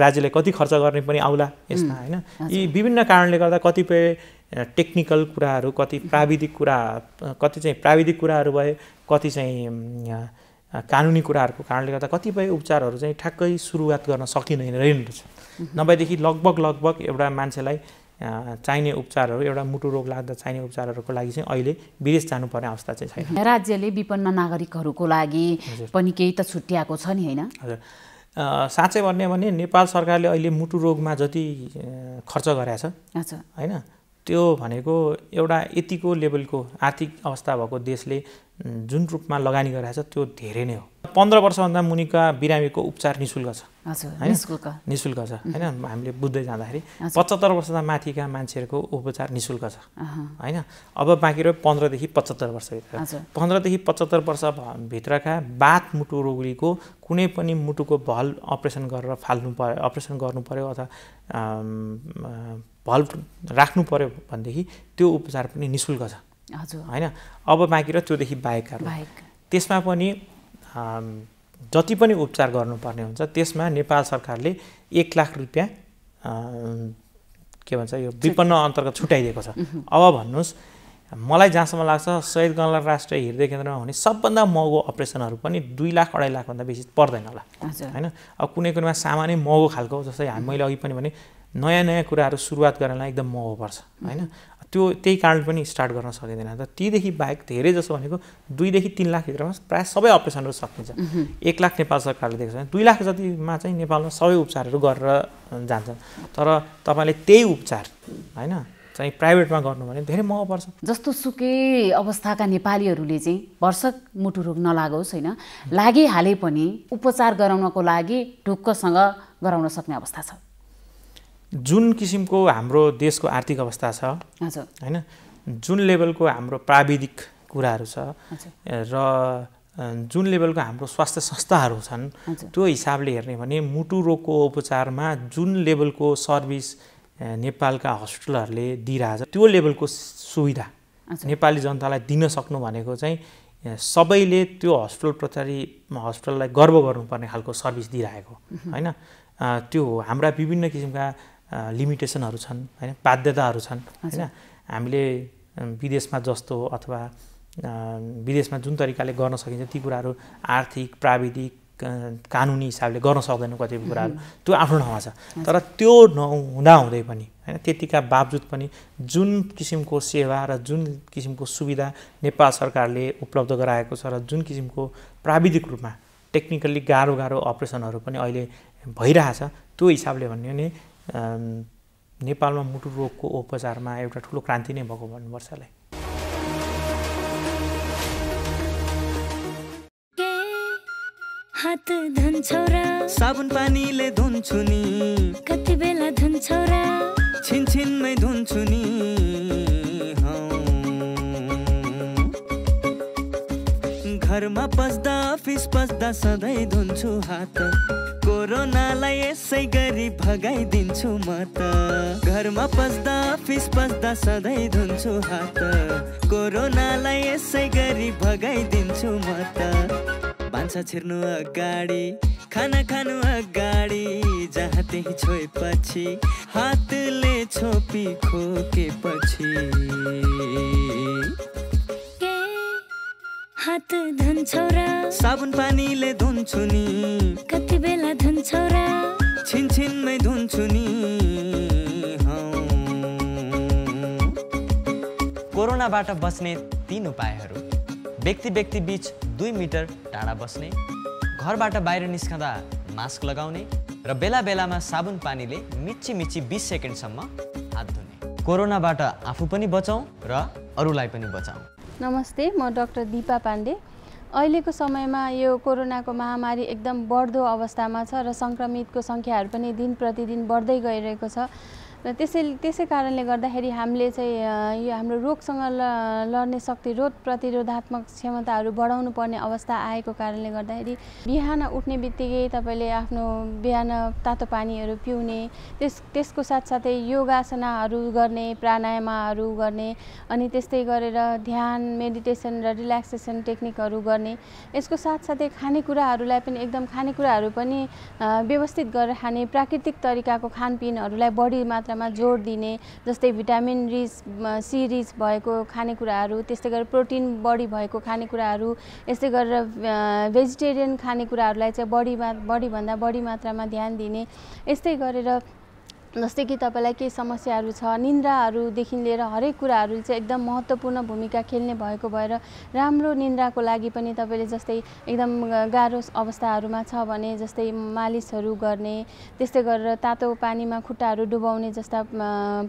राज्यले कति खर्च गर्ने पनि आउला यसमा हैन। यी विभिन्न कारणले गर्दा कतिपय टेक्निकल कुराहरू, कति चाहिँ प्राविधिक कुराहरू भए, कति चाहिँ कानुनी कुराहरूको कारणले गर्दा कतिपय उपचारहरू चाहिँ ठ्याक्कै सुरुवात गर्न सकिँदैन रहेछ। नभएदेखि लगभग एउटा मान्छेलाई चाहिने उपचारहरू, एउटा मुटु रोग लाग्दा चाहिने उपचारहरूको लागि चाहिँ अहिले विदेश जानुपर्ने अवस्था चाहिँ छैन। राज्यले विपन्न नागरिकहरूको लागि पनि केही त छुट्याएको छ नि हैन? हजुर, साँच्चै भन्ने भने नेपाल सरकारले अहिले मुटु रोगमा जति खर्च गरेको छ हैन, त्यो भनेको एउटा यतिको लेभलको आर्थिक अवस्था भएको देशले जुन रूपमा लगानी गरिरहेको छ त्यो धेरै नै हो। 15 वर्षभन्दा मुनिका बिरामीको उपचार निःशुल्क छ हैन, निःशुल्क छ हैन। हामीले बुझ्दै जाँदाखेरि 75 वर्षभन्दा माथिका मान्छेहरूको उपचार निःशुल्क छ हैन। अब बाँकी रह्यो 15 देखि 75 वर्षभित्र। 15 देखि 75 वर्षभित्रका बाथ मुटु रोगीको कुनै पनि मुटुको भल्भ अपरेसन गरेर अपरेसन गर्नु पर्यो अथवा भल्भ राख्नु पर्यो भनेदेखि त्यो उपचार पनि निःशुल्क छ हैन। अब बाँकी र त्योदेखि बाहेकहरू त्यसमा पनि जति पनि उपचार गर्नुपर्ने हुन्छ त्यसमा नेपाल सरकारले 1 लाख रुपियाँ के भन्छ यो विपन्न अन्तर्गत छुट्याइदिएको छ। अब भन्नुहोस्, मलाई जहाँसम्म लाग्छ शहीद गङ्गालाल राष्ट्रिय हृदय केन्द्रमा हुने सबभन्दा महँगो अपरेसनहरू पनि 2 लाख 2.5 लाखभन्दा बेसी पर्दैन होला हैन। अब कुनै कुनैमा सामानै महँगो खालको, जस्तै मैले अघि पनि भने नयाँ कुराहरू सुरुवात गर्नलाई एकदम महँगो पर्छ हैन, त्यो त्यही कारण पनि स्टार्ट गर्न सकिँदैन। त तीदेखि बाहेक धेरै जसो भनेको 2 देखि 3 लाखभित्रमा प्रायः सबै अपरेसनहरू सकिन्छ। 1 लाख नेपाल सरकारले दिएको छ, 2 लाख जतिमा चाहिँ नेपालमा सबै उपचारहरू गरेर जान्छन्। तर तपाईँले त्यही उपचार हैन चाहिँ प्राइभेटमा गर्नु भने धेरै महँगो पर्छ। जस्तो सुकै अवस्थाका नेपालीहरूले चाहिँ वर्षक मुटु रोग नलागोस् हैन, लागिहाले पनि उपचार गराउनको लागि ढुक्कसँग गराउन सक्ने अवस्था छ। जुन किसिमको हाम्रो देशको आर्थिक अवस्था छ हैन, जुन लेभलको हाम्रो प्राविधिक कुराहरू छ र जुन लेभलको हाम्रो स्वास्थ्य संस्थाहरू छन्, त्यो हिसाबले हेर्ने भने मुटु रोगको उपचारमा जुन लेभलको सर्भिस नेपालका हस्पिटलहरूले दिइराछ त्यो लेभलको सुविधा नेपाली जनतालाई दिन सक्नु भनेको चाहिँ सबैले त्यो हस्पिटल प्रति हस्पिटललाई गर्व गर्नुपर्ने खालको सर्भिस दिइराखेको हैन। त्यो हाम्रा विभिन्न किसिमका लिमिटेसनहरू छन् हैन, बाध्यताहरू छन् हैन। हामीले विदेशमा जस्तो अथवा विदेशमा जुन तरिकाले गर्न सकिन्छ ती कुराहरू आर्थिक प्राविधिक कानुनी हिसाबले गर्न सक्दैनौँ कतिपय कुराहरू, त्यो आफ्नो ठाउँमा छ। तर त्यो नहुँदै पनि हैन, त्यतिका बावजुद पनि जुन किसिमको सेवा र जुन किसिमको सुविधा नेपाल सरकारले उपलब्ध गराएको छ र जुन किसिमको प्राविधिक रूपमा टेक्निकल्ली गाह्रो गाह्रो अपरेसनहरू पनि अहिले भइरहेछ, त्यो हिसाबले भन्यो भने नेपालमा मुटु रोगको उपचारमा एउटा ठुलो क्रान्ति नै भएको भन्नुपर्छ। हात धुन्छौ र साबुन पानीले धुन्छु नि, कति बेला धुन्छौ र छिनछिनमै धुन्छु नि, घरमा पस्दा अफिस पस्दा सधैँ धुन्छु हात, कोरोनालाई यसै गरी भगाइदिन्छु म त, घरमा पस्दा अफिस पस्दा सधैँ धुन्छु हात, कोरोनालाई यसै गरी भगाइदिन्छु म त, भान्सा छिर्नु अगाडि खाना खानु अगाडि जहाँ त्यही छोएपछि हातले छोपी खोकेपछि हात धुन्छौ र साबुन पानीले धुन्छु नि, कति बेला धुन्छौ र छिनछिनमै धुन्छु नि, कोरोनाबाट बस्ने तीन उपायहरू: व्यक्ति व्यक्ति बीच 2 मिटर टाढा बस्ने, घरबाट बाहिर निस्कँदा मास्क लगाउने र बेला बेलामा साबुन पानीले मिच्ची मिच्ची 20 सेकेन्डसम्म हात धुने। कोरोनाबाट आफू पनि बचाउँ र अरूलाई पनि बचाउँ। नमस्ते, म डाक्टर दीपा पाण्डे। अहिलेको समयमा यो कोरोनाको महामारी एकदम बढ्दो अवस्थामा छ र सङ्क्रमितको सङ्ख्याहरू पनि दिन प्रतिदिन बढ्दै गइरहेको छ र त्यसै कारणले गर्दाखेरि हामीले चाहिँ यो हाम्रो रोगसँग लड्ने शक्ति, रोग प्रतिरोधात्मक क्षमताहरू बढाउनु पर्ने अवस्था आएको कारणले गर्दाखेरि बिहान उठ्ने बित्तिकै तपाईँले आफ्नो बिहान तातो पानीहरू पिउने, त्यसको साथसाथै योगासनाहरू गर्ने, प्राणायामहरू गर्ने, अनि त्यस्तै गरेर ध्यान, मेडिटेसन र रिल्याक्सेसन टेक्निकहरू गर्ने। यसको साथसाथै खानेकुराहरूलाई पनि एकदम व्यवस्थित गरेर खाने, प्राकृतिक तरिकाको खानपिनहरूलाई बढी मात्रा जोड़ दिने, जस्तै भिटामिन सी रिच भएको खानेकुराहरू, त्यस्तै गरेर प्रोटिन बढी भएको खानेकुराहरू, यस्तै गरेर भेजिटेरियन खानेकुराहरूलाई चाहिँ बढीभन्दा बढी मात्रामा ध्यान दिने। यस्तै गरेर जस्तै कि तपाईलाई केही समस्याहरू छ, निन्द्राहरूदेखि लिएर हरेक कुराहरू चाहिँ एकदम महत्त्वपूर्ण भूमिका खेल्ने भएको भएर राम्रो निन्द्राको लागि पनि तपाईँले जस्तै एकदम गाह्रो अवस्थाहरूमा छ भने जस्तै मालिसहरू गर्ने, त्यस्तै गरेर तातो पानीमा खुट्टाहरू डुबाउने जस्ता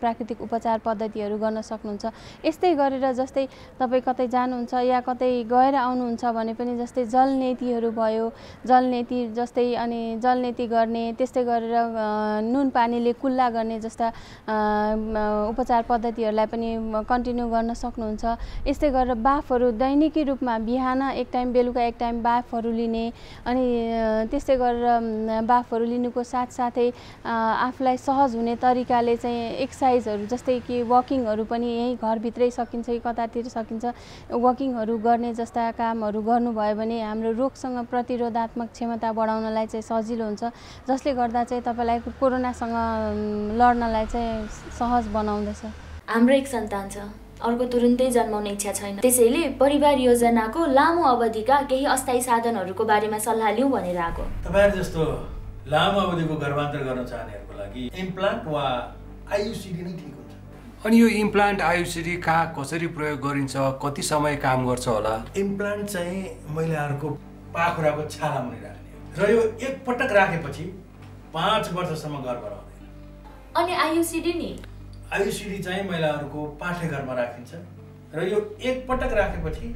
प्राकृतिक उपचार पद्धतिहरू गर्न सक्नुहुन्छ। यस्तै गरेर जस्तै तपाईँ कतै जानुहुन्छ या कतै गएर आउनुहुन्छ भने पनि जस्तै जलनेतीहरू भयो, जलनेती जस्तै अनि जलनेती गर्ने, त्यस्तै गरेर नुन पानीले कुल्ला गर्ने जस्ता उपचार पद्धतिहरूलाई पनि कन्टिन्यू गर्न सक्नुहुन्छ। यस्तै गरेर बाफहरू दैनिकी रूपमा बिहान एक टाइम बेलुका एक टाइम बाफहरू लिने, अनि त्यस्तै गरेर बाफहरू लिनुको साथसाथै आफूलाई सहज हुने तरिकाले चाहिँ एक्सर्साइजहरू जस्तै कि वकिङहरू पनि यहीँ घरभित्रै सकिन्छ कि कतातिर सकिन्छ, वकिङहरू गर्ने जस्ता कामहरू गर्नुभयो भने हाम्रो रोगसँग प्रतिरोधात्मक क्षमता बढाउनलाई चाहिँ सजिलो हुन्छ, जसले गर्दा चाहिँ तपाईँलाई कोरोनासँग लड्नलाई चाहिँ सहज बनाउँदछ। हाम्रो एक सन्तान छ, अर्को तुरुन्तै जन्माउने इच्छा छैन, त्यसैले परिवार योजनाको लामो अवधिका केही अस्थायी साधनहरूको बारेमा सल्लाह लिउँ भनेर आएको। तपाईहरु जस्तो लामो अवधिको गर्भान्तर गर्न चाहनेहरुको लागि इम्प्लान्ट वा आयुसीडी नै ठीक हुन्छ। अनि यो इम्प्लान्ट आयुसीडी कहाँ कसरी प्रयोग गरिन्छ, कति समय काम गर्छ होला? इम्प्लान्ट चाहिँ महिलाहरुको पाखुराको छाला मुनि राख्ने र यो एक पटक राखेपछि 5 वर्षसम्म गर्भ रहन्छ। अनि आयुसीडी नि आयुषी चाहिँ महिलाहरूको पाठ्यघरमा राखिन्छ र यो एक पटक राखेपछि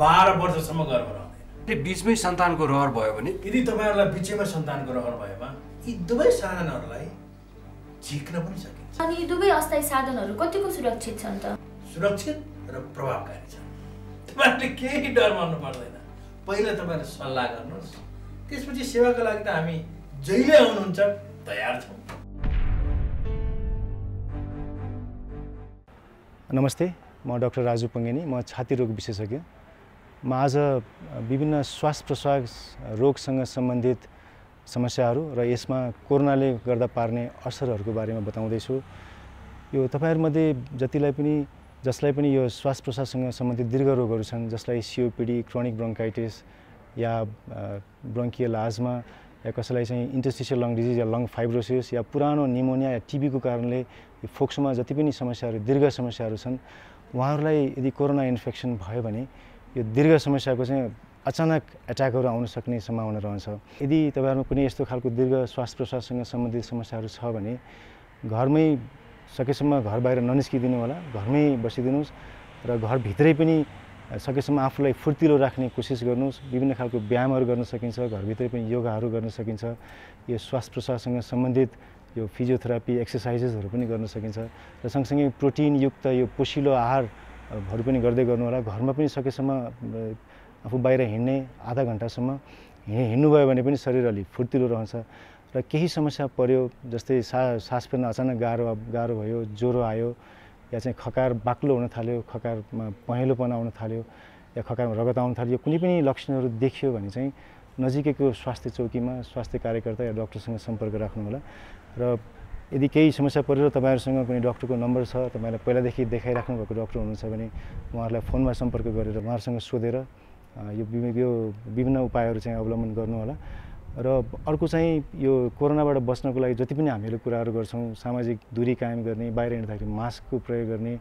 12 वर्षसम्म गर्भ रहँदैन। बीचमै सन्तानको रहर भयो भने यदि तपाईहरुलाई बीचैमा सन्तानको रहर भएमा यी दुवै साधनहरूलाई झिक्न पनि सकिन्छ। अनि यी दुवै अस्थायी साधनहरू कतिको सुरक्षित छन् त? सुरक्षित र प्रभावकारी छन्। तपाईहरुले केही डर मान्नु पर्दैन। पहिला तपाईहरुले सल्लाह गर्नुहोस्, त्यसपछि सेवाका लागि त हामी जहिले आउनुहुन्छ तयार छौं। नमस्ते, म डाक्टर राजू पंगेनी, म छाती रोग विशेषज्ञ। म आज विभिन्न श्वास प्रश्वास रोगसँग सम्बन्धित समस्याहरू र यसमा कोरोनाले गर्दा पार्ने असरहरूको बारेमा बताउँदैछु। यो तपाईहरुमध्ये जसलाई पनि यो श्वास प्रश्वाससँग सम्बन्धित दीर्घ रोगहरू छन्, जसलाई सीओपीडी, क्रोनिक ब्रोन्काइटिस या ब्रोन्कियल आज्मा या कसैलाई चाहिँ इन्टरस्टिशियल लङ डिजिज या लङ फाइब्रोसिस या पुरानो निमोनिया या टिबीको कारणले यो फोक्सोमा जति पनि समस्याहरू दीर्घ समस्याहरू छन्, उहाँहरूलाई यदि कोरोना इन्फेक्सन भयो भने यो दीर्घ समस्याको चाहिँ अचानक एट्याकहरू आउन सक्ने सम्भावना रहन्छ। यदि तपाईहरुमा कुनै यस्तो खालको दीर्घ श्वास प्रश्वाससँग सम्बन्धित समस्याहरू छ भने घरमै सकेसम्म घर बाहिर ननिस्किदिनु होला, घरमै बसिदिनुहोस् र घरभित्रै पनि सकेसम्म आफूलाई फुर्तिलो राख्ने कोसिस गर्नुहोस्। विभिन्न खालको व्यायामहरू गर्न सकिन्छ, घरभित्रै पनि योगाहरू गर्न सकिन्छ, यो श्वास प्रश्वाससँग सम्बन्धित यो फिजियोथेरापी एक्सर्साइजेसहरू पनि गर्न सकिन्छ र सँगसँगै प्रोटिनयुक्त यो पोषिलो आहारहरू पनि गर्दै गर्नु होला। घरमा पनि सकेसम्म आफू बाहिर हिँड्ने आधा घन्टासम्म हिँड्नुभयो भने पनि शरीर अलि फुर्तिलो रहन्छ र केही समस्या पर्यो जस्तै सास फेर्न अचानक गाह्रो भयो, ज्वरो आयो या चाहिँ खकार बाक्लो हुन थाल्यो, खकारमा पहेँलोपन आउन थाल्यो या खकारमा रगत आउन थाल्यो, कुनै पनि लक्षणहरू देखियो भने चाहिँ नजिकैको स्वास्थ्य चौकीमा स्वास्थ्य कार्यकर्ता या डाक्टरसँग सम्पर्क राख्नुहोला। र यदि केही समस्या परेर तपाईहरुसँग कुनै डाक्टरको नम्बर छ, तपाईहरुले पहिलादेखि देखाइराख्नु भएको डाक्टर हुनुहुन्छ भने उहाँहरूलाई फोनमा सम्पर्क गरेर उहाँहरूसँग सोधेर यो विभिन्न उपायहरू चाहिँ अवलम्बन गर्नुहोला। र अर्को चाहिँ यो कोरोनाबाट बस्नको लागि जति पनि हामीले कुराहरू गर्छौं, सामाजिक दूरी कायम गर्ने, बाहिर हिँड्दाखेरि मास्कको प्रयोग गर्ने,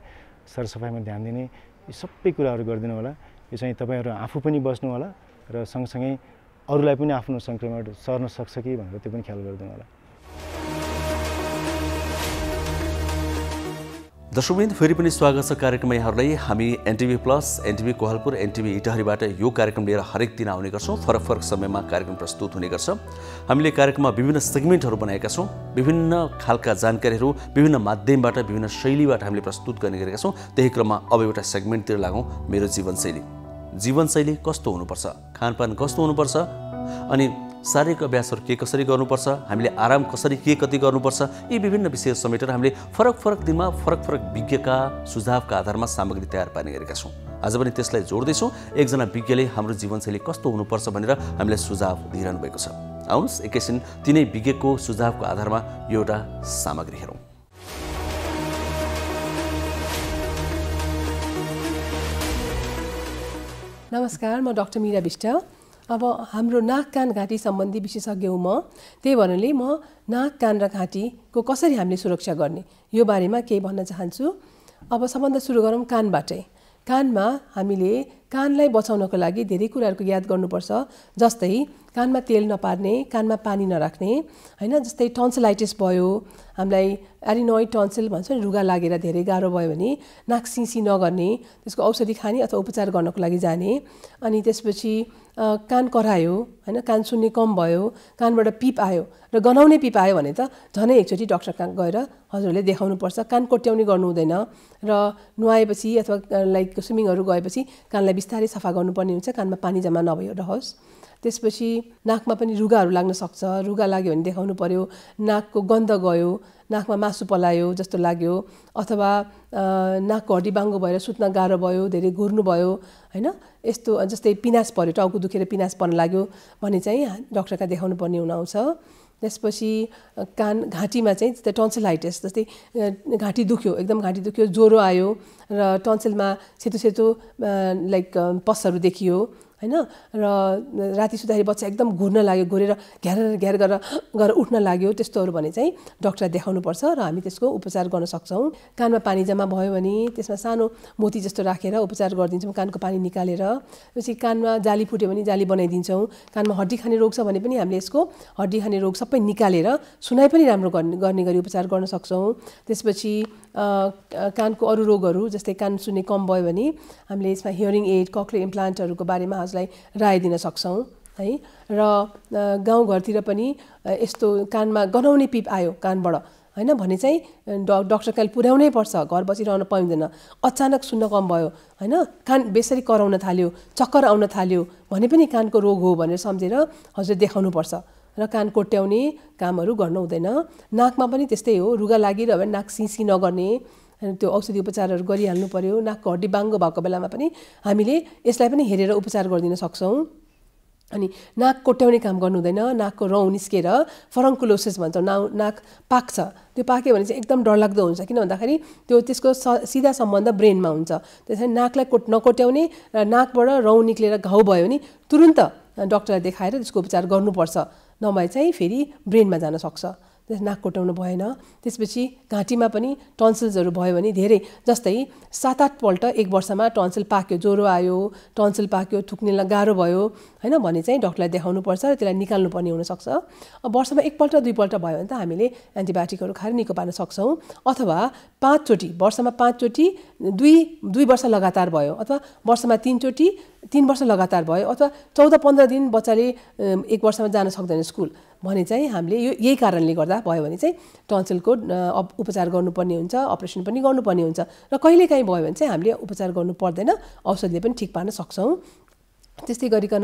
सरसफाइमा ध्यान दिने, यो सबै कुराहरू गरिदिनु होला। यो चाहिँ तपाईहरु आफू पनि बस्नु होला र सँगसँगै अरूलाई पनि आफ्नो संक्रमण सर्न सक्छ कि भनेर त्यो पनि ख्याल गरिदिनु होला। दर्शकवृन्द, फेरि पनि स्वागत छ कार्यक्रममा यहाँहरूलाई। हामी NTV plus, NTV Kohalpur, NTV इटहरीबाट यो कार्यक्रम लिएर हरेक दिन आउने गर्छौँ। फरक फरक समयमा कार्यक्रम प्रस्तुत हुने गर्छ। हामीले कार्यक्रममा विभिन्न सेगमेन्टहरू बनाएका छौँ, विभिन्न खालका जानकारीहरू विभिन्न माध्यमबाट विभिन्न शैलीबाट हामीले प्रस्तुत गर्ने गरेका छौँ। त्यही क्रममा अब एउटा सेगमेन्टतिर लागौँ, मेरो जीवनशैली। जीवनशैली कस्तो हुनुपर्छ, खानपान कस्तो हुनुपर्छ, अनि शारीरिक अभ्यासहरू के कसरी गर्नुपर्छ, हामीले आराम कसरी के कति गर्नुपर्छ, यी विभिन्न विषय समेटेर हामीले फरक फरक दिनमा फरक फरक विज्ञका सुझावका आधारमा सामग्री तयार पार्ने गरेका छौँ। आज पनि त्यसलाई जोड्दैछौँ। एकजना विज्ञले हाम्रो जीवनशैली कस्तो हुनुपर्छ भनेर हामीलाई सुझाव दिइरहनु भएको छ। आउनुहोस् एकैछिन तिनै विज्ञको सुझावको आधारमा एउटा सामग्री हेरौँ। नमस्कार, म डाक्टर मीरा विष्ट। अब हाम्रो नाक कान घाँटी सम्बन्धी विशेषज्ञ हुँ म, त्यही भन्नाले म नाक कान र घाँटीको कसरी हामीले सुरक्षा गर्ने यो बारेमा केही भन्न चाहन्छु। अब सबभन्दा सुरु गरौँ कानबाटै। कानमा हामीले कानलाई बचाउनको लागि धेरै कुराहरूको याद गर्नुपर्छ, जस्तै कानमा तेल नपार्ने, कानमा पानी नराख्ने, हैन। जस्तै टन्सिलाइटिस भयो, हामीलाई एरिनोइड टन्सिल भन्छ नि, रुगा लागेर धेरै गाह्रो भयो भने नाक सिसी नगर्ने, त्यसको औषधि खाने अथवा उपचार गर्नको लागि जाने। अनि त्यसपछि कान करायो, हैन, कान सुन्ने कम भयो, कानबाट पिप आयो र गनाउने पिप आयो भने त झनै एकचोटि डाक्टर कहाँ गएर हजुरले देखाउनुपर्छ। कान कोट्याउने गर्नु हुँदैन र नुहाएपछि अथवा लाइक स्विमिङहरू गएपछि कानलाई बिस्तारै सफा गर्नुपर्ने हुन्छ, कानमा पानी जम्मा नभएर रहोस्। त्यसपछि नाकमा पनि रुगाहरू लाग्न सक्छ, रुगा लाग्यो भने देखाउनु पर्यो। नाकको गन्ध गयो, नाकमा मासु पलायो जस्तो लाग्यो, अथवा नाकको हड्डी बाङ्गो भएर सुत्न गाह्रो भयो, धेरै घुर्नु भयो, हैन, यस्तो जस्तै पिनास पर्यो, टाउको दुखेर पिनास पर्न लाग्यो भने चाहिँ डाक्टर कहाँ देखाउनु पर्ने हुनुहुन्छ। त्यसपछि कान घाँटीमा चाहिँ जस्तै टन्सिलाइटिस, जस्तै घाँटी दुख्यो, एकदम घाँटी दुख्यो, ज्वरो आयो र टन्सिलमा सेतो सेतो लाइक पसहरू देखियो, हैन र राति सुतारी बच्चा एकदम घुर्न लाग्यो, घुरेर घेर गरेर गरेर उठ्न लाग्यो, त्यस्तोहरु भने चाहिँ डाक्टर देखाउनु पर्छ र हामी त्यसको उपचार गर्न सक्छौं। कानमा पानी जम्मा भयो भने त्यसमा सानो मोती जस्तो राखेर उपचार गर्दिन्छौं, कानको पानी निकालेर। त्यसपछि कानमा जाली फुट्यो भने जाली बनाइदिन्छौं। कानमा हड्डी खाने रोग छ भने पनि हामीले यसको हड्डी खाने रोग सबै निकालेर सुनाइ पनि राम्रो गर्ने गरी उपचार गर्न सक्छौं। त्यसपछि कानको अरु रोगहरु जस्तै कान सुन्ने कम भयो भने हामीले यसमा हियरिङ एड, कक्लियर इम्प्लान्टहरुको बारेमा हजुरलाई राय दिन सक्छौं है। र गाउँ घरतिर पनि यस्तो कानमा गनाउने पिप आयो कानबाट हैन भने चाहिँ डाक्टर काल पुर्याउनै पर्छ, घर बसिरहन पाइँदैन। अचानक सुन्न कम भयो हैन, कान बेसरी कराउन थाल्यो, चक्कर आउन थाल्यो भने पनि कानको रोग हो भनेर सम्झेर हजुर देखाउनु पर्छ र कान कोट्याउने कामहरु गर्न हुँदैन। नाकमा पनि त्यस्तै हो, रुगा लागिरह्यो भने नाक सिसी नगर्ने त्यो औषधि उपचारहरु गरिहाल्नु पर्यो। नाकको हड्डी बाङ्गो भएको बेलामा पनि हामीले यसलाई पनि हेरेर उपचार गरिदिन सक्छौं। अनि नाक कोट्याउने काम गर्नु हुँदैन। नाकको रौँ निस्केर फरन्कुलोसिस भन्छ, नाक पाक्छ। त्यो पाक्यो भने चाहिँ एकदम डरलाग्दो हुन्छ, किन भन्दाखेरि त्यो त्यसको सिधा सम्बन्ध ब्रेनमा हुन्छ। त्यसैले नाकलाई नकोट्याउने र नाकबाट रौँ निक्लेर घाउ भयो भने तुरुन्त डाक्टरलाई देखाएर त्यसको उपचार गर्नुपर्छ, नभए चाहिँ फेरि ब्रेनमा जान सक्छ। नाक कोट्याउनु भएन। त्यसपछि घाँटीमा पनि टन्सिल्सहरु भयो भने धेरै जस्तै 7-8 पल्ट एक वर्षमा टन्सिल पाक्यो, ज्वरो आयो, टन्सिल पाक्यो, थुक्ने गाह्रो भयो हैन भने चाहिँ डाक्टरलाई देखाउनु पर्छ र त्यसलाई निकाल्नु पर्ने हुन सक्छ। वर्षमा एक पल्ट दुई पल्ट भयो भने त हामीले एन्टिबायोटिकहरु खाएर निको पार्न सक्छौं। अथवा 5 चोटी, वर्षमा 5 चोटी, 2-2 वर्ष लगातार भयो, अथवा वर्षमा 3 चोटी, 3 वर्ष लगातार भयो, अथवा 14-15 दिन बच्चाले एक वर्षमा जान सक्दैन स्कुल भने चाहिँ हामीले यो यही कारणले गर्दा भयो भने चाहिँ टन्सिलको उपचार गर्नुपर्ने हुन्छ, अपरेसन पनि गर्नुपर्ने हुन्छ। र कहिलेकाहीँ भयो भने चाहिँ हामीले उपचार गर्नु पर्दैन, औषधिले पनि ठिक पार्न सक्छौं। त्यस्तै गरिकन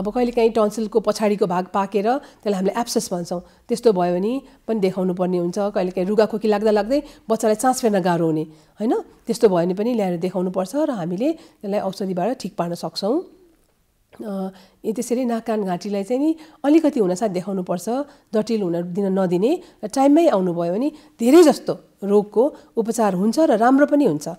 अब कहिलेकाहीँ टन्सिलको पछाडीको भाग पाकेर त्यसलाई हामीले एब्सेस भन्छौं, त्यस्तो भयो भने पनि देखाउनु पर्ने हुन्छ। कहिलेकाहीँ रुगाखोकी लाग्दा लाग्दै बच्चालाई सास फेर्न गाह्रो हुने हैन, त्यस्तो भयो भने पनि ल्याएर देखाउनु पर्छ र हामीले त्यसलाई औषधिबाट ठिक पार्न सक्छौं। त्यसरी नाक कान घाँटीलाई चाहिँ नि अलिकति हुनसाथ देखाउनु पर्छ, जटिल हुन दिन नदिने र टाइममै आउनुभयो भने धेरै जस्तो रोगको उपचार हुन्छ र राम्रो पनि हुन्छ।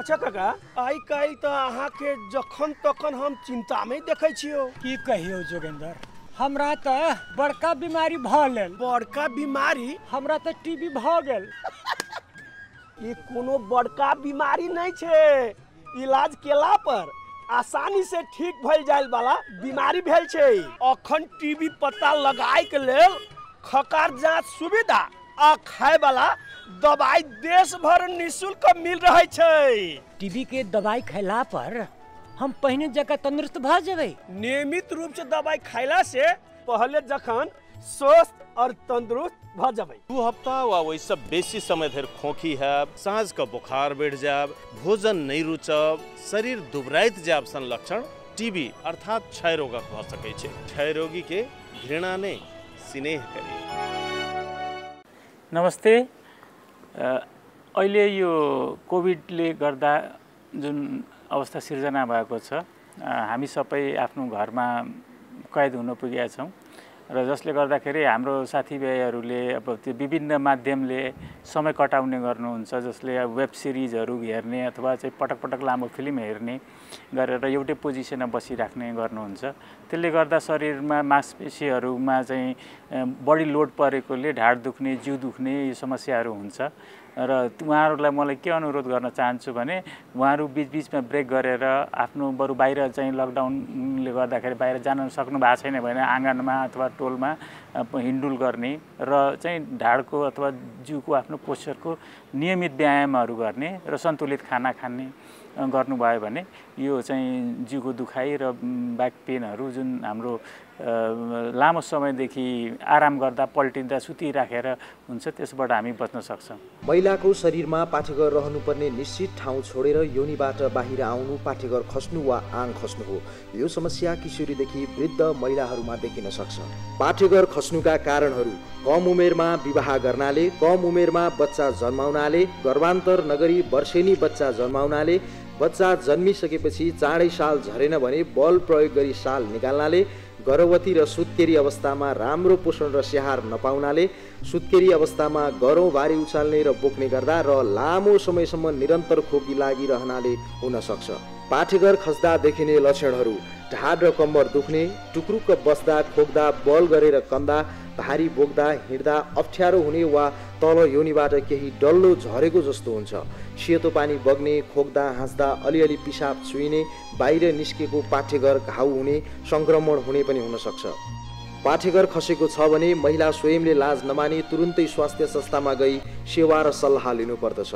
अच्छा काका, आइ काल त अहाँके जखन तखन हम चिन्तामै देखै छियौ, की कहियो जोगेन्द्र, हमरा त बड़का बीमारी भल। बड़का बीमारी? हमरा त टीबी भ गेल। ये कोनो बड़का बीमारी नहीं छे, इलाज केला पर आसानी से ठीक भल जाए वाला बीमारी भेल छे। अखन टीबी पता लगाए के लेल खकार जांच सुविधा आ खाए वाला दवाई देश भर निःशुल्क मिल रहे छे। टीबी के दवाई खैला पर हम पहले जगह तंदुरुस्त भ जेबै। नियमित रूप से दवाई खाइला से पहले जखन स्वस्थ और तंदुरुस्त भ जेबै। 2 हफ्ता वा वैसे बेसी समय धरि खोखी हैब, सांस का बुखार बैठ जाब, भोजन नहीं रुचब, शरीर दुबराइत जाब सन लक्षण टीबी अर्थात क्षय रोग भ सकै छै। क्षय रोगी के घृणा नै स्नेह करी। नमस्ते। अहिले यो कोभिडले गर्दा जुन अवस्था सिर्जना भएको छ, हामी सबै आफ्नो घरमा कैद हुन पुगेका छौं र जसले गर्दाखेरि हाम्रो साथीभाइहरूले अब त्यो विभिन्न माध्यमले समय कटाउने गर्नुहुन्छ, जसले अब वेब सिरिजहरू हेर्ने अथवा चाहिँ पटक पटक लामो फिल्म हेर्ने गरेर एउटै पोजिसनमा बसिराख्ने गर्नुहुन्छ। त्यसले गर्दा शरीरमा मांसपेशीहरूमा चाहिँ बडी लोड परेकोले ढाड दुख्ने, जिउ दुख्ने यो समस्याहरू हुन्छ र उहाँहरूलाई मलाई के अनुरोध गर्न चाहन्छु भने उहाँहरू बीचबीचमा ब्रेक गरेर आफ्नो बरु बाहिर चाहिँ लकडाउनले गर्दाखेरि बाहिर जान सक्नु भएको छैन भने आँगनमा अथवा टोलमा हिन्डुल गर्ने र चाहिँ ढाडको अथवा जिउको आफ्नो पोस्चरको नियमित व्यायामहरू गर्ने र सन्तुलित खाना खाने गर्नुभयो भने यो चाहिँ जिउको दुखाइ र ब्याक पेनहरू जुन हाम्रो लामो समयदेखि आराम गर्दा पल्टिँदा सुतिराखेर हुन्छ त्यसबाट हामी बच्न सक्छौँ। महिलाको शरीरमा पाठेघर रहनुपर्ने निश्चित ठाउँ छोडेर योनिबाट बाहिर आउनु पाठेघर खस्नु वा आङ खस्नु हो। यो समस्या किशोरीदेखि वृद्ध महिलाहरूमा देखिन सक्छ। पाठेघर खस्नुका कारणहरू कम उमेरमा विवाह गर्नाले, कम उमेरमा बच्चा जन्माउनाले, गर्भान्तर नगरी वर्षेनी बच्चा जन्माउनाले, बच्चा जन्मिसकेपछि चाँडै साल झरेन भने बल प्रयोग गरी साल निकाल्नाले, गर्भवती र सुत्केरी अवस्थामा राम्रो पोषण र स्याहार नपाउनाले, सुत्केरी अवस्थामा गरौँभारी उचाल्ने र बोक्ने गर्दा र लामो समयसम्म निरन्तर खोकी लागिरहनाले हुन सक्छ। पाठेघर खस्दा देखिने लक्षणहरू: ढाड र कम्बर दुख्ने, टुक्रुक बस्दा, खोक्दा, बल गरेर कन्दा, भारी बोक्दा, हिँड्दा अप्ठ्यारो हुने वा तल योनीबाट केही डल्लो झरेको जस्तो हुन्छ। सेतो पानी बग्ने, खोक्दा, हाँस्दा, अलिअलि पिसाब चुइने, बाहिर निस्केको पाठेघर घाउ हुने, संक्रमण हुने पनि हुन सक्छ। पाठेघर खसेको छ भने महिला स्वयंले लाज नमानी तुरुन्तै स्वास्थ्य संस्थामा गई सेवा र सल्लाह लिनुपर्दछ।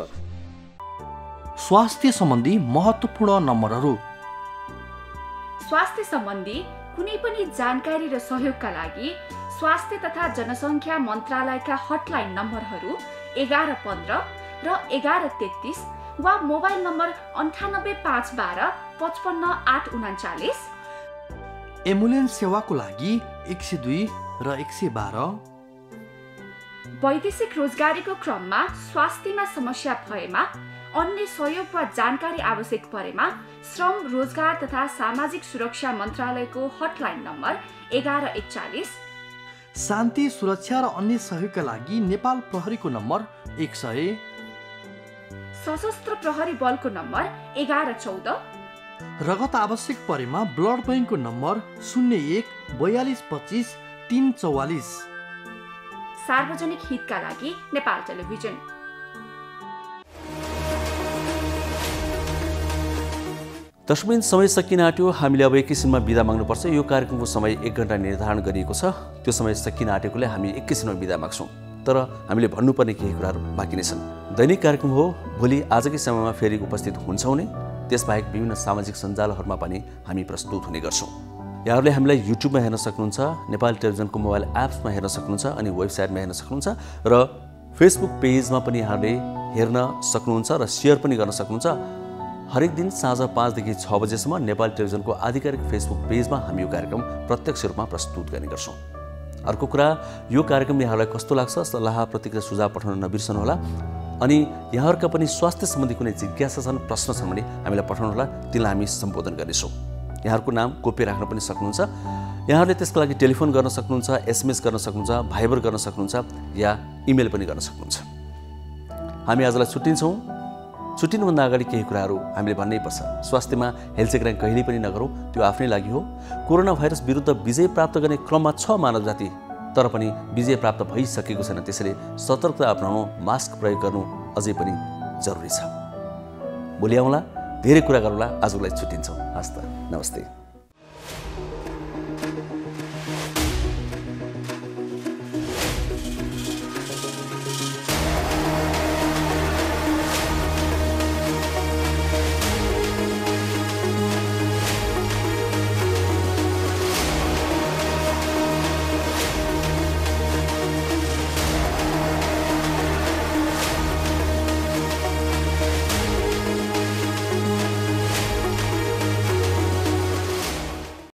स्वास्थ्य सम्बन्धी महत्त्वपूर्ण नम्बरहरू: स्वास्थ्य सम्बन्धी कुनै पनि जानकारी र सहयोगका लागि स्वास्थ्य तथा जनसङ्ख्या मन्त्रालयका हटलाइन नम्बरहरू 1115 र 1133 वा मोबाइल नम्बर 9852 55839। एम्बुलेन्स सेवाको लागि 102 र 112। वैदेशिक रोजगारीको क्रममा स्वास्थ्यमा समस्या भएमा, अन्य सहयोग वा जानकारी आवश्यक परेमा श्रम, रोजगार तथा सामाजिक सुरक्षा मन्त्रालयको हटलाइन नम्बर 1141। शान्ति, सुरक्षा र अन्य सहयोगका लागि नेपाल प्रहरीको नम्बर 100। सशस्त्र प्रहरी बलको नम्बर 1114। रगत आवश्यक परेमा ब्लड बैंकको नम्बर 01 42 25 344। सार्वजनिक हितका लागि नेपाल टेलिभिजन। दर्शकबिन, समय सकिन आँट्यो। हामीले अब एक किसिममा बिदा माग्नुपर्छ। यो कार्यक्रमको समय 1 घन्टा निर्धारण गरिएको छ। त्यो समय सकिन आँटेकोले हामी एक किसिममा बिदा माग्छौँ, तर हामीले भन्नुपर्ने केही कुराहरू बाँकी नै छन्। दैनिक कार्यक्रम हो, भोलि आजकै समयमा फेरि उपस्थित हुन्छौँ नै। त्यसबाहेक विभिन्न सामाजिक सञ्जालहरूमा पनि हामी प्रस्तुत हुने गर्छौँ। यहाँहरूले हामीलाई युट्युबमा हेर्न सक्नुहुन्छ, नेपाल टेलिभिजनको मोबाइल एप्समा हेर्न सक्नुहुन्छ अनि वेबसाइटमा हेर्न सक्नुहुन्छ र फेसबुक पेजमा पनि यहाँहरूले हेर्न सक्नुहुन्छ र सेयर पनि गर्न सक्नुहुन्छ। हरेक दिन साँझ 5 देखि 6 बजेसम्म नेपाल टेलिभिजनको आधिकारिक फेसबुक पेजमा हामी यो कार्यक्रम प्रत्यक्ष रूपमा प्रस्तुत गर्ने गर्छौँ। अर्को कुरा, यो कार्यक्रम यहाँहरूलाई कस्तो लाग्छ, सल्लाह, प्रतिक्रिया, सुझाव पठाउन नबिर्सनुहोला। अनि यहाँहरूका पनि स्वास्थ्य सम्बन्धी कुनै जिज्ञासा छन्, प्रश्न छन् भने हामीलाई पठाउनुहोला। तिनलाई हामी सम्बोधन गर्नेछौँ। यहाँहरूको नाम गोप्य राख्न पनि सक्नुहुन्छ। यहाँहरूले त्यसको लागि टेलिफोन गर्न सक्नुहुन्छ, एसएमएस गर्न सक्नुहुन्छ, भाइबर गर्न सक्नुहुन्छ या इमेल पनि गर्न सक्नुहुन्छ। हामी आजलाई छुट्टिन्छौँ। छुट्टिनुभन्दा अगाडि केही कुराहरू हामीले भन्नैपर्छ। स्वास्थ्यमा हेलचेक्राइँ कहिल्यै पनि नगरौँ, त्यो आफ्नै लागि हो। कोरोना भाइरस विरुद्ध विजय प्राप्त गर्ने क्रममा छ मानव जाति, तर पनि विजय प्राप्त भइसकेको छैन। त्यसैले सतर्कता अपनाउनु, मास्क प्रयोग गर्नु अझै पनि जरुरी छ। भोलि आउँला, धेरै कुरा गरौँला। आजलाई छुट्टिन्छौँ। हस् त, नमस्ते।